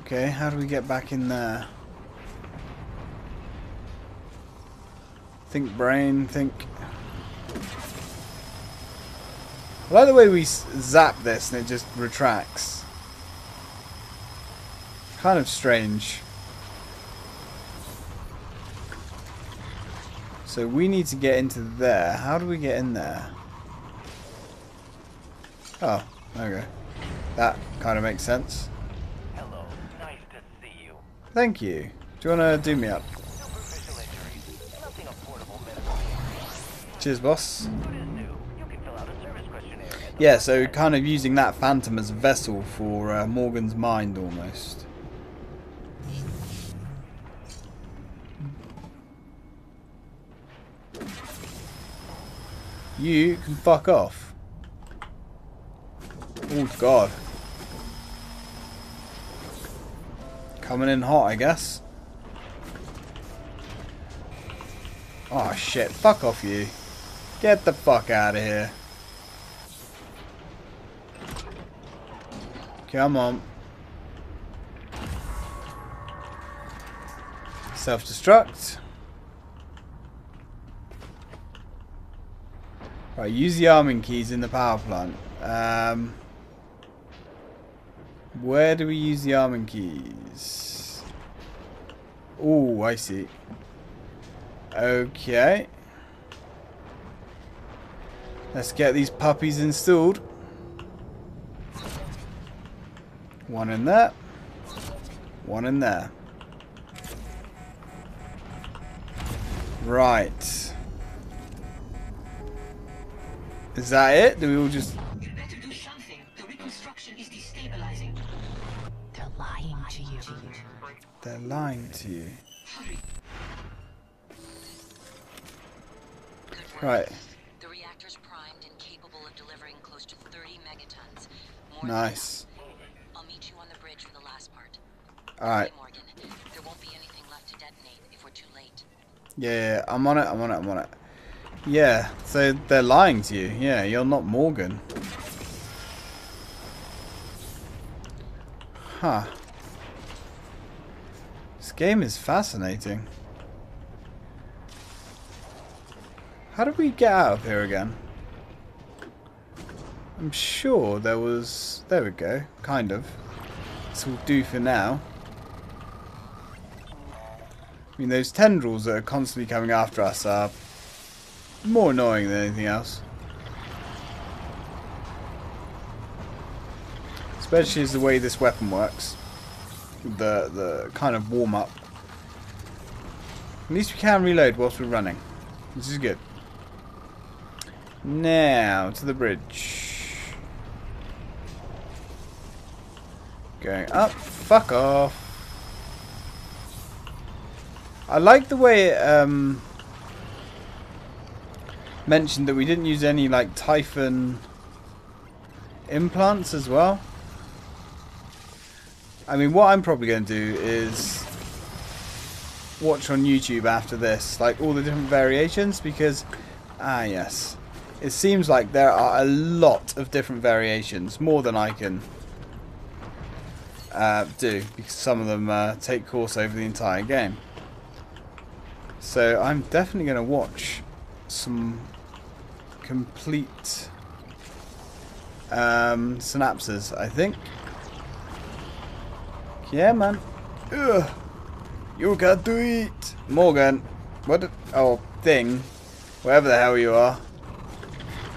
Okay, how do we get back in there? Think brain, think... I like the way we zap this and it just retracts. Kind of strange. So we need to get into there. How do we get in there? Oh, okay. That kind of makes sense. Hello, nice to see you. Thank you. Do you want to do me up? Cheers, boss. Yeah, so kind of using that phantom as a vessel for Morgan's mind, almost. You can fuck off. Oh, God. Coming in hot, I guess. Oh, shit. Fuck off, you. Get the fuck out of here. Come on. Self-destruct. Right, use the arming keys in the power plant. Where do we use the arming keys? Oh, I see. Okay. Let's get these puppies installed. One in there. One in there. Right. Is that it? Do we all just... You better do something. The reconstruction is destabilizing. They're lying to you. They're lying to you. Right. The reactor's primed and capable of delivering close to 30 megatons. Nice. Alright. There won't be anything left to detonate if we're too late. Yeah, I'm on it, I'm on it, I'm on it. Yeah, so they're lying to you. Yeah, you're not Morgan. Huh. This game is fascinating. How did we get out of here again? I'm sure there was... There we go. Kind of. This will do for now. I mean, those tendrils that are constantly coming after us are more annoying than anything else. Especially as the way this weapon works. The kind of warm-up. At least we can reload whilst we're running. This is good. Now, to the bridge. Going up. Fuck off. I like the way it mentioned that we didn't use any like Typhon implants as well. I mean, what I'm probably going to do is watch on YouTube after this, like all the different variations, because yes, it seems like there are a lot of different variations, more than I can do, because some of them take course over the entire game. So I'm definitely going to watch some complete synapses, I think. Yeah, man. Ugh. You can do it! Morgan. What? Oh, thing. Wherever the hell you are.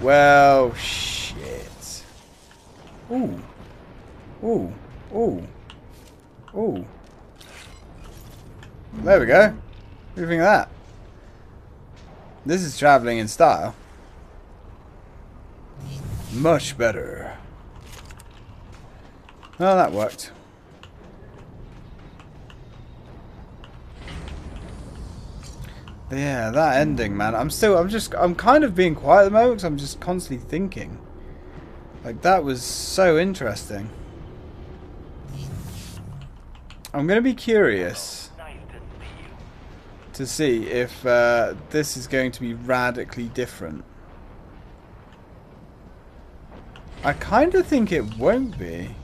Well, shit. Ooh. Ooh. Ooh. Ooh. There we go. What do you think of that? This is travelling in style. Much better. Oh, that worked. Yeah, that ending, man. I'm kind of being quiet at the moment because I'm just constantly thinking. Like, that was so interesting. I'm going to be curious to see if this is going to be radically different. I kind of think it won't be.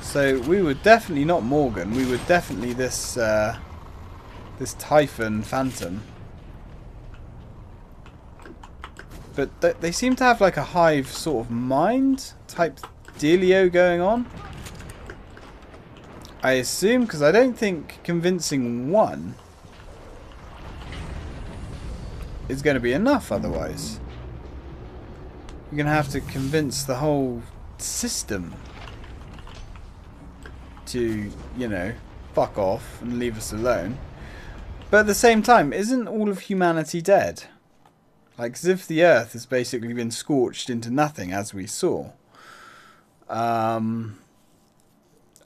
So we were definitely not Morgan. We were definitely this this Typhon Phantom. But they seem to have like a hive sort of mind type dealio going on. I assume, because I don't think convincing one is going to be enough otherwise. You're going to have to convince the whole system to, you know, fuck off and leave us alone. But at the same time, isn't all of humanity dead? Like, as if the Earth has basically been scorched into nothing, as we saw. I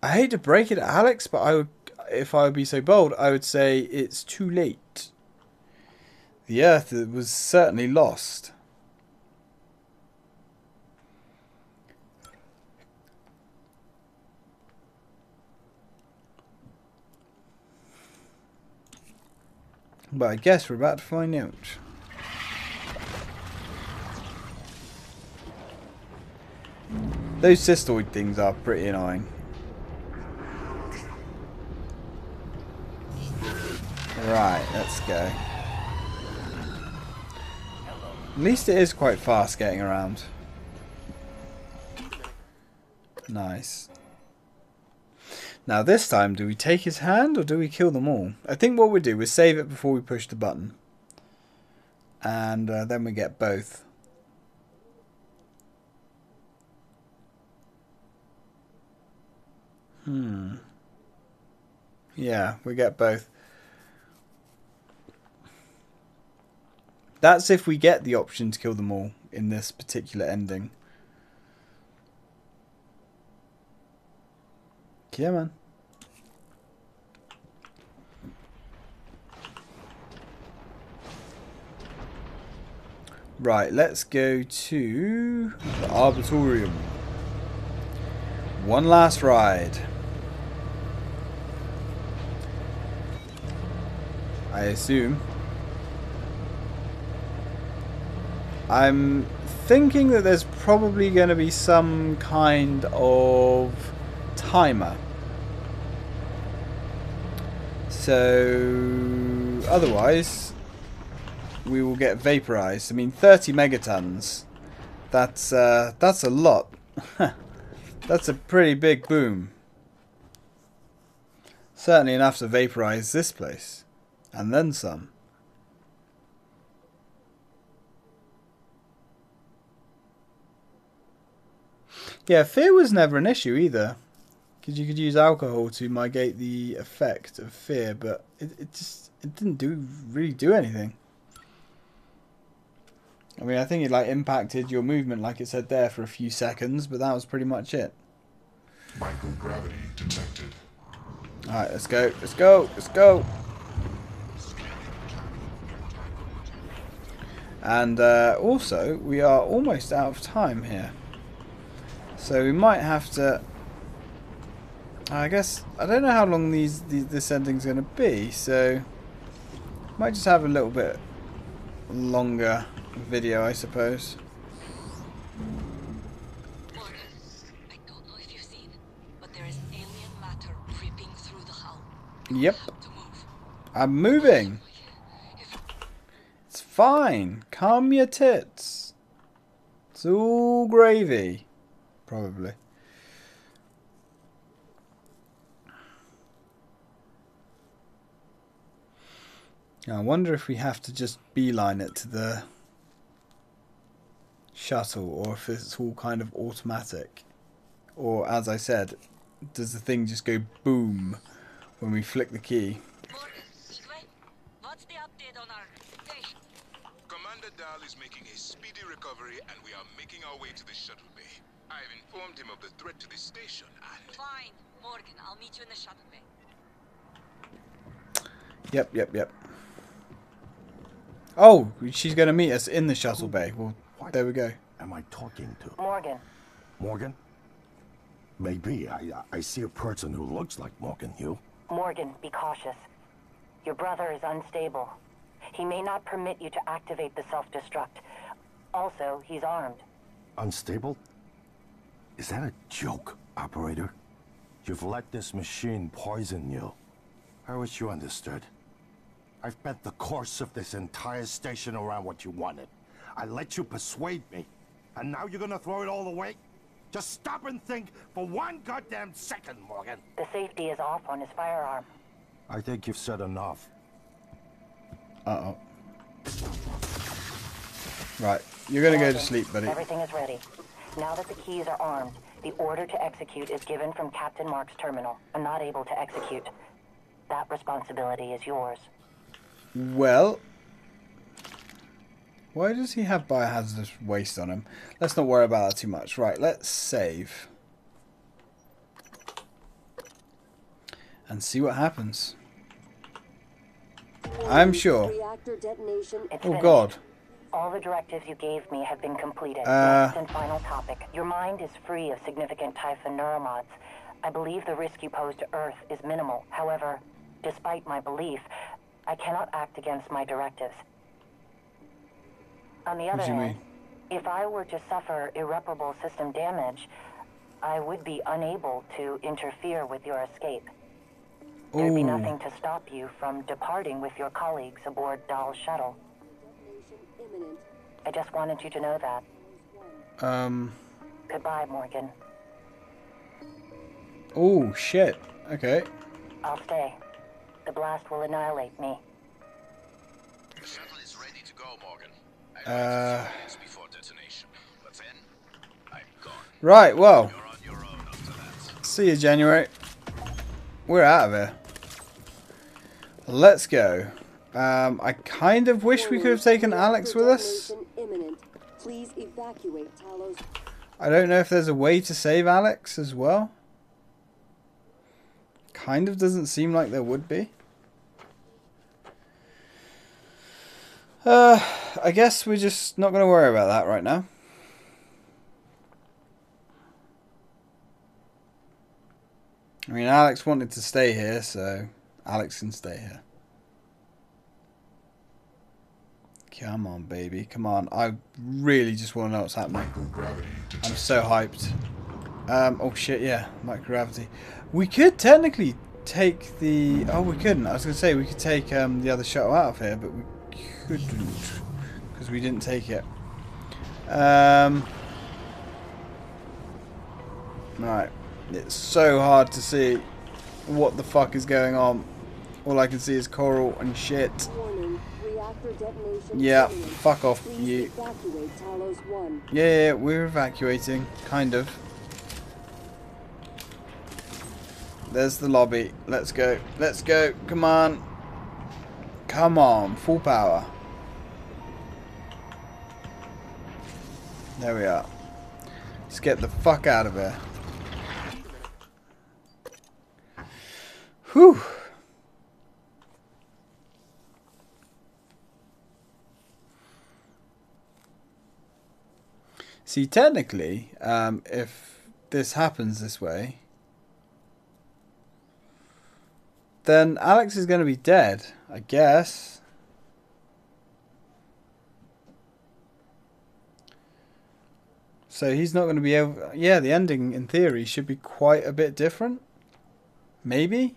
hate to break it, Alex, but I would, if I would be so bold, I would say it's too late. The Earth was certainly lost. But I guess we're about to find out. Those cystoid things are pretty annoying. Right, let's go. At least it is quite fast getting around. Nice. Now this time, do we take his hand or do we kill them all? I think what we'll do is save it before we push the button. And then we get both. Yeah, we get both. That's if we get the option to kill them all in this particular ending. Yeah, man. Right, let's go to the Arbitorium. One last ride. I assume. I'm thinking that there's probably going to be some kind of timer. So, otherwise, we will get vaporized. I mean, 30 megatons. That's a lot. That's a pretty big boom. Certainly enough to vaporize this place. And then some. Yeah, fear was never an issue either. Because you could use alcohol to mitigate the effect of fear, but it didn't really do anything. I mean, I think it like impacted your movement, like it said there, for a few seconds, but that was pretty much it. Microgravity detected. All right, let's go. Let's go. Let's go. And also, we are almost out of time here, so we might have to. I guess I don't know how long this ending's going to be, so might just have a little bit longer video, I suppose. Morgan, I don't know if you've seen, but there is alien matter creeping through the hull. Yep. I'm moving. It's fine. Calm your tits. It's all gravy, probably. Now, I wonder if we have to just beeline it to the shuttle, or if it's all kind of automatic. Or, as I said, does the thing just go boom when we flick the key? Morgan, Ingram, what's the update on our station? Commander Dahl is making a speedy recovery, and we are making our way to the shuttle bay. I've informed him of the threat to the station, and... Fine, Morgan, I'll meet you in the shuttle bay. Yep, yep, yep. Oh, she's going to meet us in the shuttle bay. Well, there we go. Am I talking to? Morgan. Morgan? Maybe. I see a person who looks like Morgan Yu. Morgan, be cautious. Your brother is unstable. He may not permit you to activate the self-destruct. Also, he's armed. Unstable? Is that a joke, operator? You've let this machine poison you. I wish you understood. I've bent the course of this entire station around what you wanted. I let you persuade me, and now you're gonna throw it all away? Just stop and think for one goddamn second, Morgan. The safety is off on his firearm. I think you've said enough. Uh-oh. Right, you're gonna go to sleep, buddy. Everything is ready. Now that the keys are armed, the order to execute is given from Captain Mark's terminal. I'm not able to execute. That responsibility is yours. Well... why does he have biohazardous waste on him? Let's not worry about that too much. Right, let's save. And see what happens. I'm sure. Oh God. All the directives you gave me have been completed. Next and final topic. Your mind is free of significant Typhon neuromods. I believe the risk you pose to Earth is minimal. However, despite my belief, I cannot act against my directives. On the other hand, if I were to suffer irreparable system damage, I would be unable to interfere with your escape. Ooh. There'd be nothing to stop you from departing with your colleagues aboard Dahl's shuttle. I just wanted you to know that. Goodbye, Morgan. Oh, shit. Okay. I'll stay. The blast will annihilate me. The shuttle is ready to go, Morgan. Before detonation. But then, I'm gone. Right, well. You're on your own after that. See you, January. We're out of here. Let's go. I kind of wish we could have taken Alex with us. Please evacuate Talos. I don't know if there's a way to save Alex as well. Kind of doesn't seem like there would be. I guess we're just not going to worry about that right now. I mean, Alex wanted to stay here, so Alex can stay here. Come on, baby. Come on. I really just want to know what's happening. I'm so hyped. Oh shit, yeah. Microgravity. We could technically take the... oh, we couldn't. I was going to say we could take the other shuttle out of here, but we couldn't, because we didn't take it. Right. It's so hard to see what the fuck is going on. All I can see is coral and shit. Warning, reactor detonation. Yeah, fuck off, you. Evacuate Talos 1. Yeah, we're evacuating. Kind of. There's the lobby. Let's go. Let's go. Come on. Come on. Full power. There we are. Let's get the fuck out of here. Whew. See, technically, if this happens this way, then Alex is going to be dead, I guess. So he's not going to be able... Yeah, the ending, in theory, should be quite a bit different. Maybe?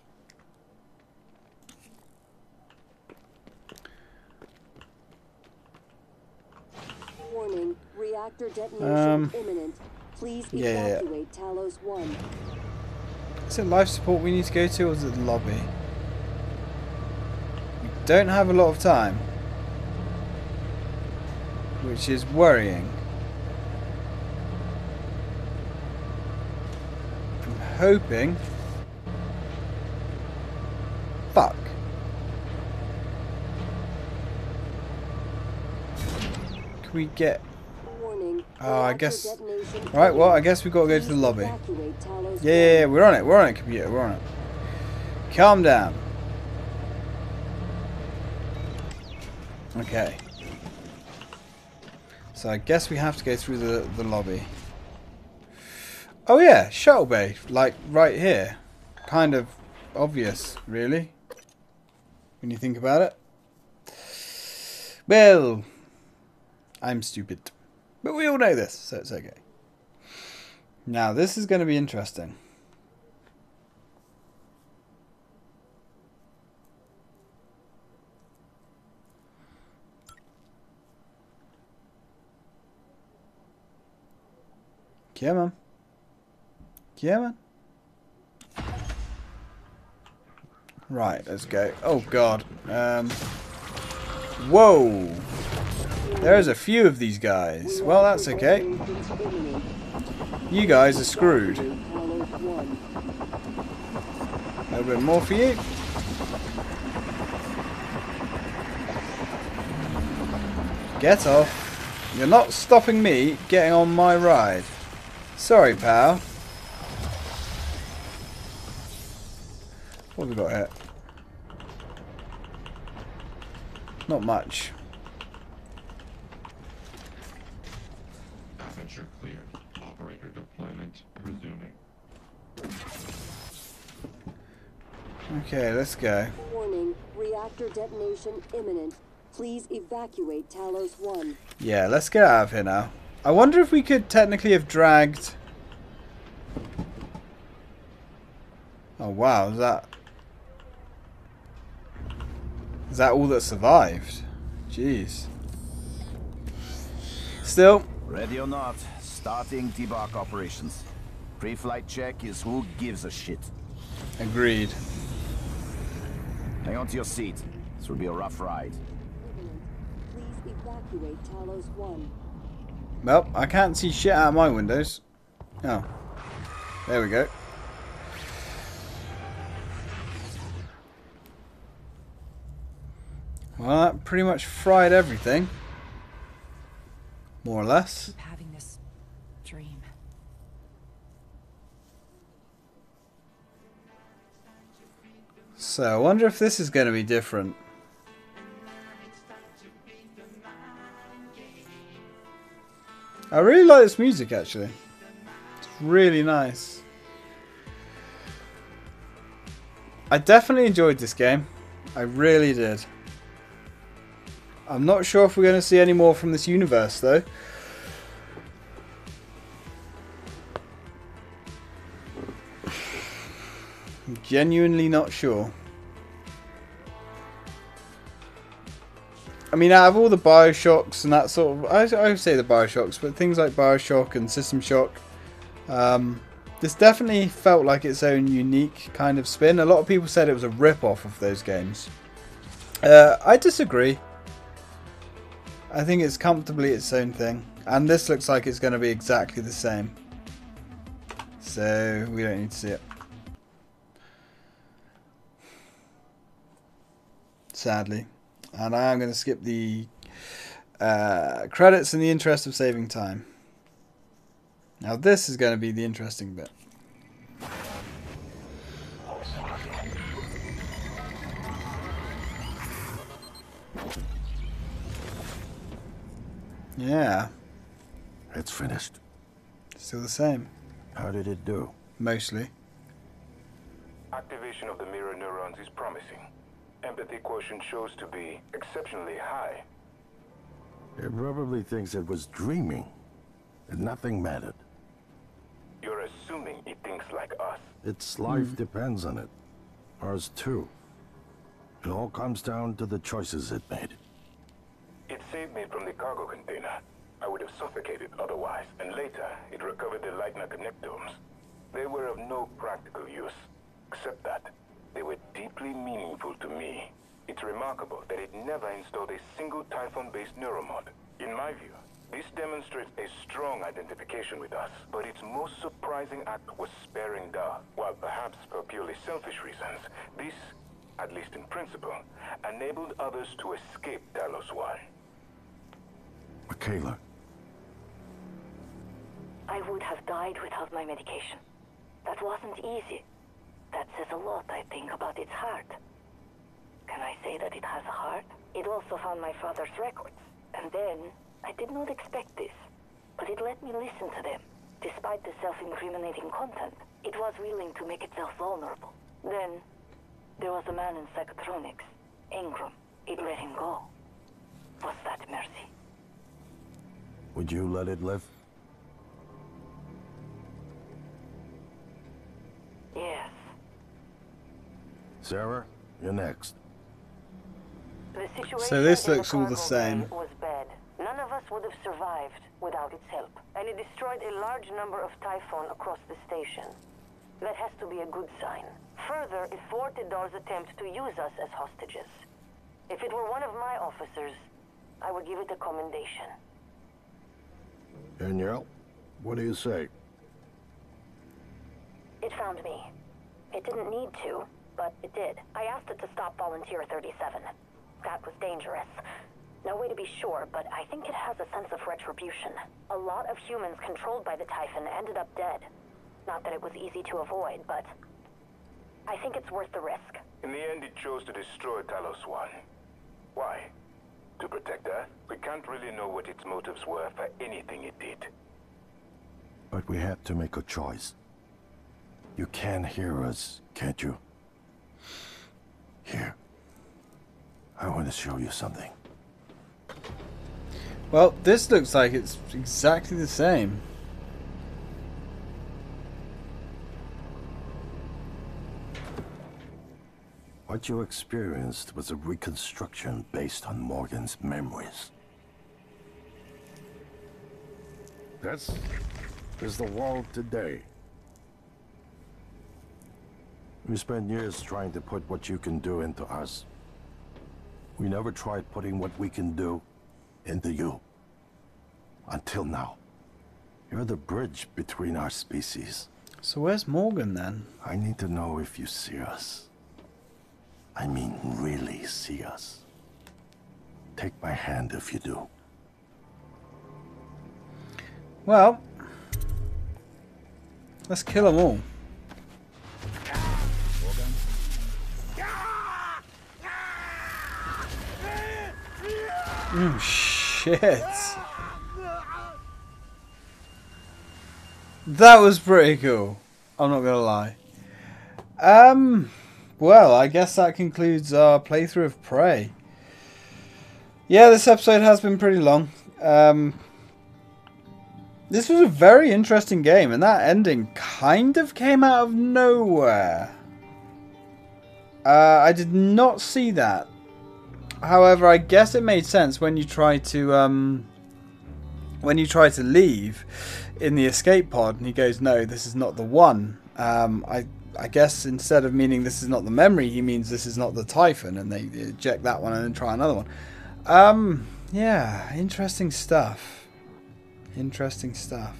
Warning, reactor detonation imminent. Please evacuate Talos 1. Is it life support we need to go to, or is it the lobby? We don't have a lot of time. Which is worrying. Hoping. Fuck. Can we get... Oh, I guess... Right, well, I guess we've got to go to the lobby. Yeah, we're on it. We're on it, computer. We're on it. Calm down. Okay. So I guess we have to go through the lobby. Oh yeah, shuttle bay, like right here. Kind of obvious, really, when you think about it. Well, I'm stupid, but we all know this, so it's okay. Now this is going to be interesting. Come on. Yeah, man. Right, let's go. Oh, God. Whoa! There's a few of these guys. Well, that's okay. You guys are screwed. A little bit more for you. Get off. You're not stopping me getting on my ride. Sorry, pal. What have we got here? Not much. Adventure cleared. Operator deployment resuming. Okay, let's go. Warning, reactor detonation imminent. Please evacuate Talos 1. Yeah, let's get out of here now. I wonder if we could technically have dragged... Oh wow, is that... Is that all that survived? Jeez. Still. Ready or not, starting debark operations. Pre-flight check is who gives a shit. Agreed. Hang on to your seat. This will be a rough ride. Please evacuate Talos 1. Well, I can't see shit out of my windows. Oh. There we go. Well, that pretty much fried everything, more or less. Keep having this dream. So I wonder if this is going to be different. I really like this music, actually. It's really nice. I definitely enjoyed this game. I really did. I'm not sure if we're going to see any more from this universe, though. I'm genuinely not sure. I mean, out of all the BioShocks and that sort of... I would say the BioShocks, but things like BioShock and System Shock, This definitely felt like its own unique kind of spin. A lot of people said it was a rip-off of those games. I disagree. I think it's comfortably its own thing. And this looks like it's going to be exactly the same. So we don't need to see it. Sadly. And I am going to skip the credits in the interest of saving time. Now this is going to be the interesting bit. Yeah. It's finished. Still the same. How did it do? Mostly. Activation of the mirror neurons is promising. Empathy quotient shows to be exceptionally high. It probably thinks it was dreaming, and nothing mattered. You're assuming it thinks like us. Its life depends on it. Ours too. It all comes down to the choices it made. It saved me from the cargo container. I would have suffocated otherwise, and later it recovered the Leitner connectomes. They were of no practical use, except that they were deeply meaningful to me. It's remarkable that it never installed a single Typhon-based neuromod. In my view, this demonstrates a strong identification with us, but its most surprising act was sparing Dahl. While perhaps for purely selfish reasons, this, at least in principle, enabled others to escape Talos I. Michaela. I would have died without my medication. That wasn't easy. That says a lot, I think, about its heart. Can I say that it has a heart? It also found my father's records. And then, I did not expect this, but it let me listen to them. Despite the self-incriminating content, it was willing to make itself vulnerable. Then, there was a man in Psychotronics, Ingram. It let him go. Was that mercy? Would you let it live? Yes. Sarah, you're next. So this looks all the same. Was bad. None of us would have survived without its help. And it destroyed a large number of Typhon across the station. That has to be a good sign. Further, it thwarted Dahl's attempt to use us as hostages. If it were one of my officers, I would give it a commendation. Danielle, what do you say? It found me. It didn't need to, but it did. I asked it to stop Volunteer 37. That was dangerous. No way to be sure, but I think it has a sense of retribution. A lot of humans controlled by the Typhon ended up dead. Not that it was easy to avoid, but I think it's worth the risk. In the end, it chose to destroy Talos I. Why? To protect Earth? We can't really know what its motives were for anything it did. But we had to make a choice. You can hear us, can't you? Here. I want to show you something. Well, this looks like it's exactly the same. What you experienced was a reconstruction based on Morgan's memories. This is the world today. We spent years trying to put what you can do into us. We never tried putting what we can do into you. Until now. You're the bridge between our species. So where's Morgan then? I need to know if you see us. I mean really see us. Take my hand if you do. Well, let's kill them all. Oh shit. That was pretty cool. I'm not gonna lie. Well, I guess that concludes our playthrough of Prey. Yeah, this episode has been pretty long. This was a very interesting game, and that ending kind of came out of nowhere. I did not see that. However, I guess it made sense when you try to when you try to leave in the escape pod and he goes, no, this is not the one, I guess instead of meaning this is not the memory, he means this is not the Typhon, and they eject that one and then try another one. Yeah, interesting stuff. Interesting stuff.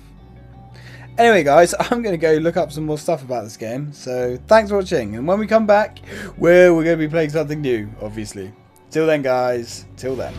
Anyway, guys, I'm going to go look up some more stuff about this game. So, thanks for watching. And when we come back, we're going to be playing something new, obviously. Till then, guys. Till then.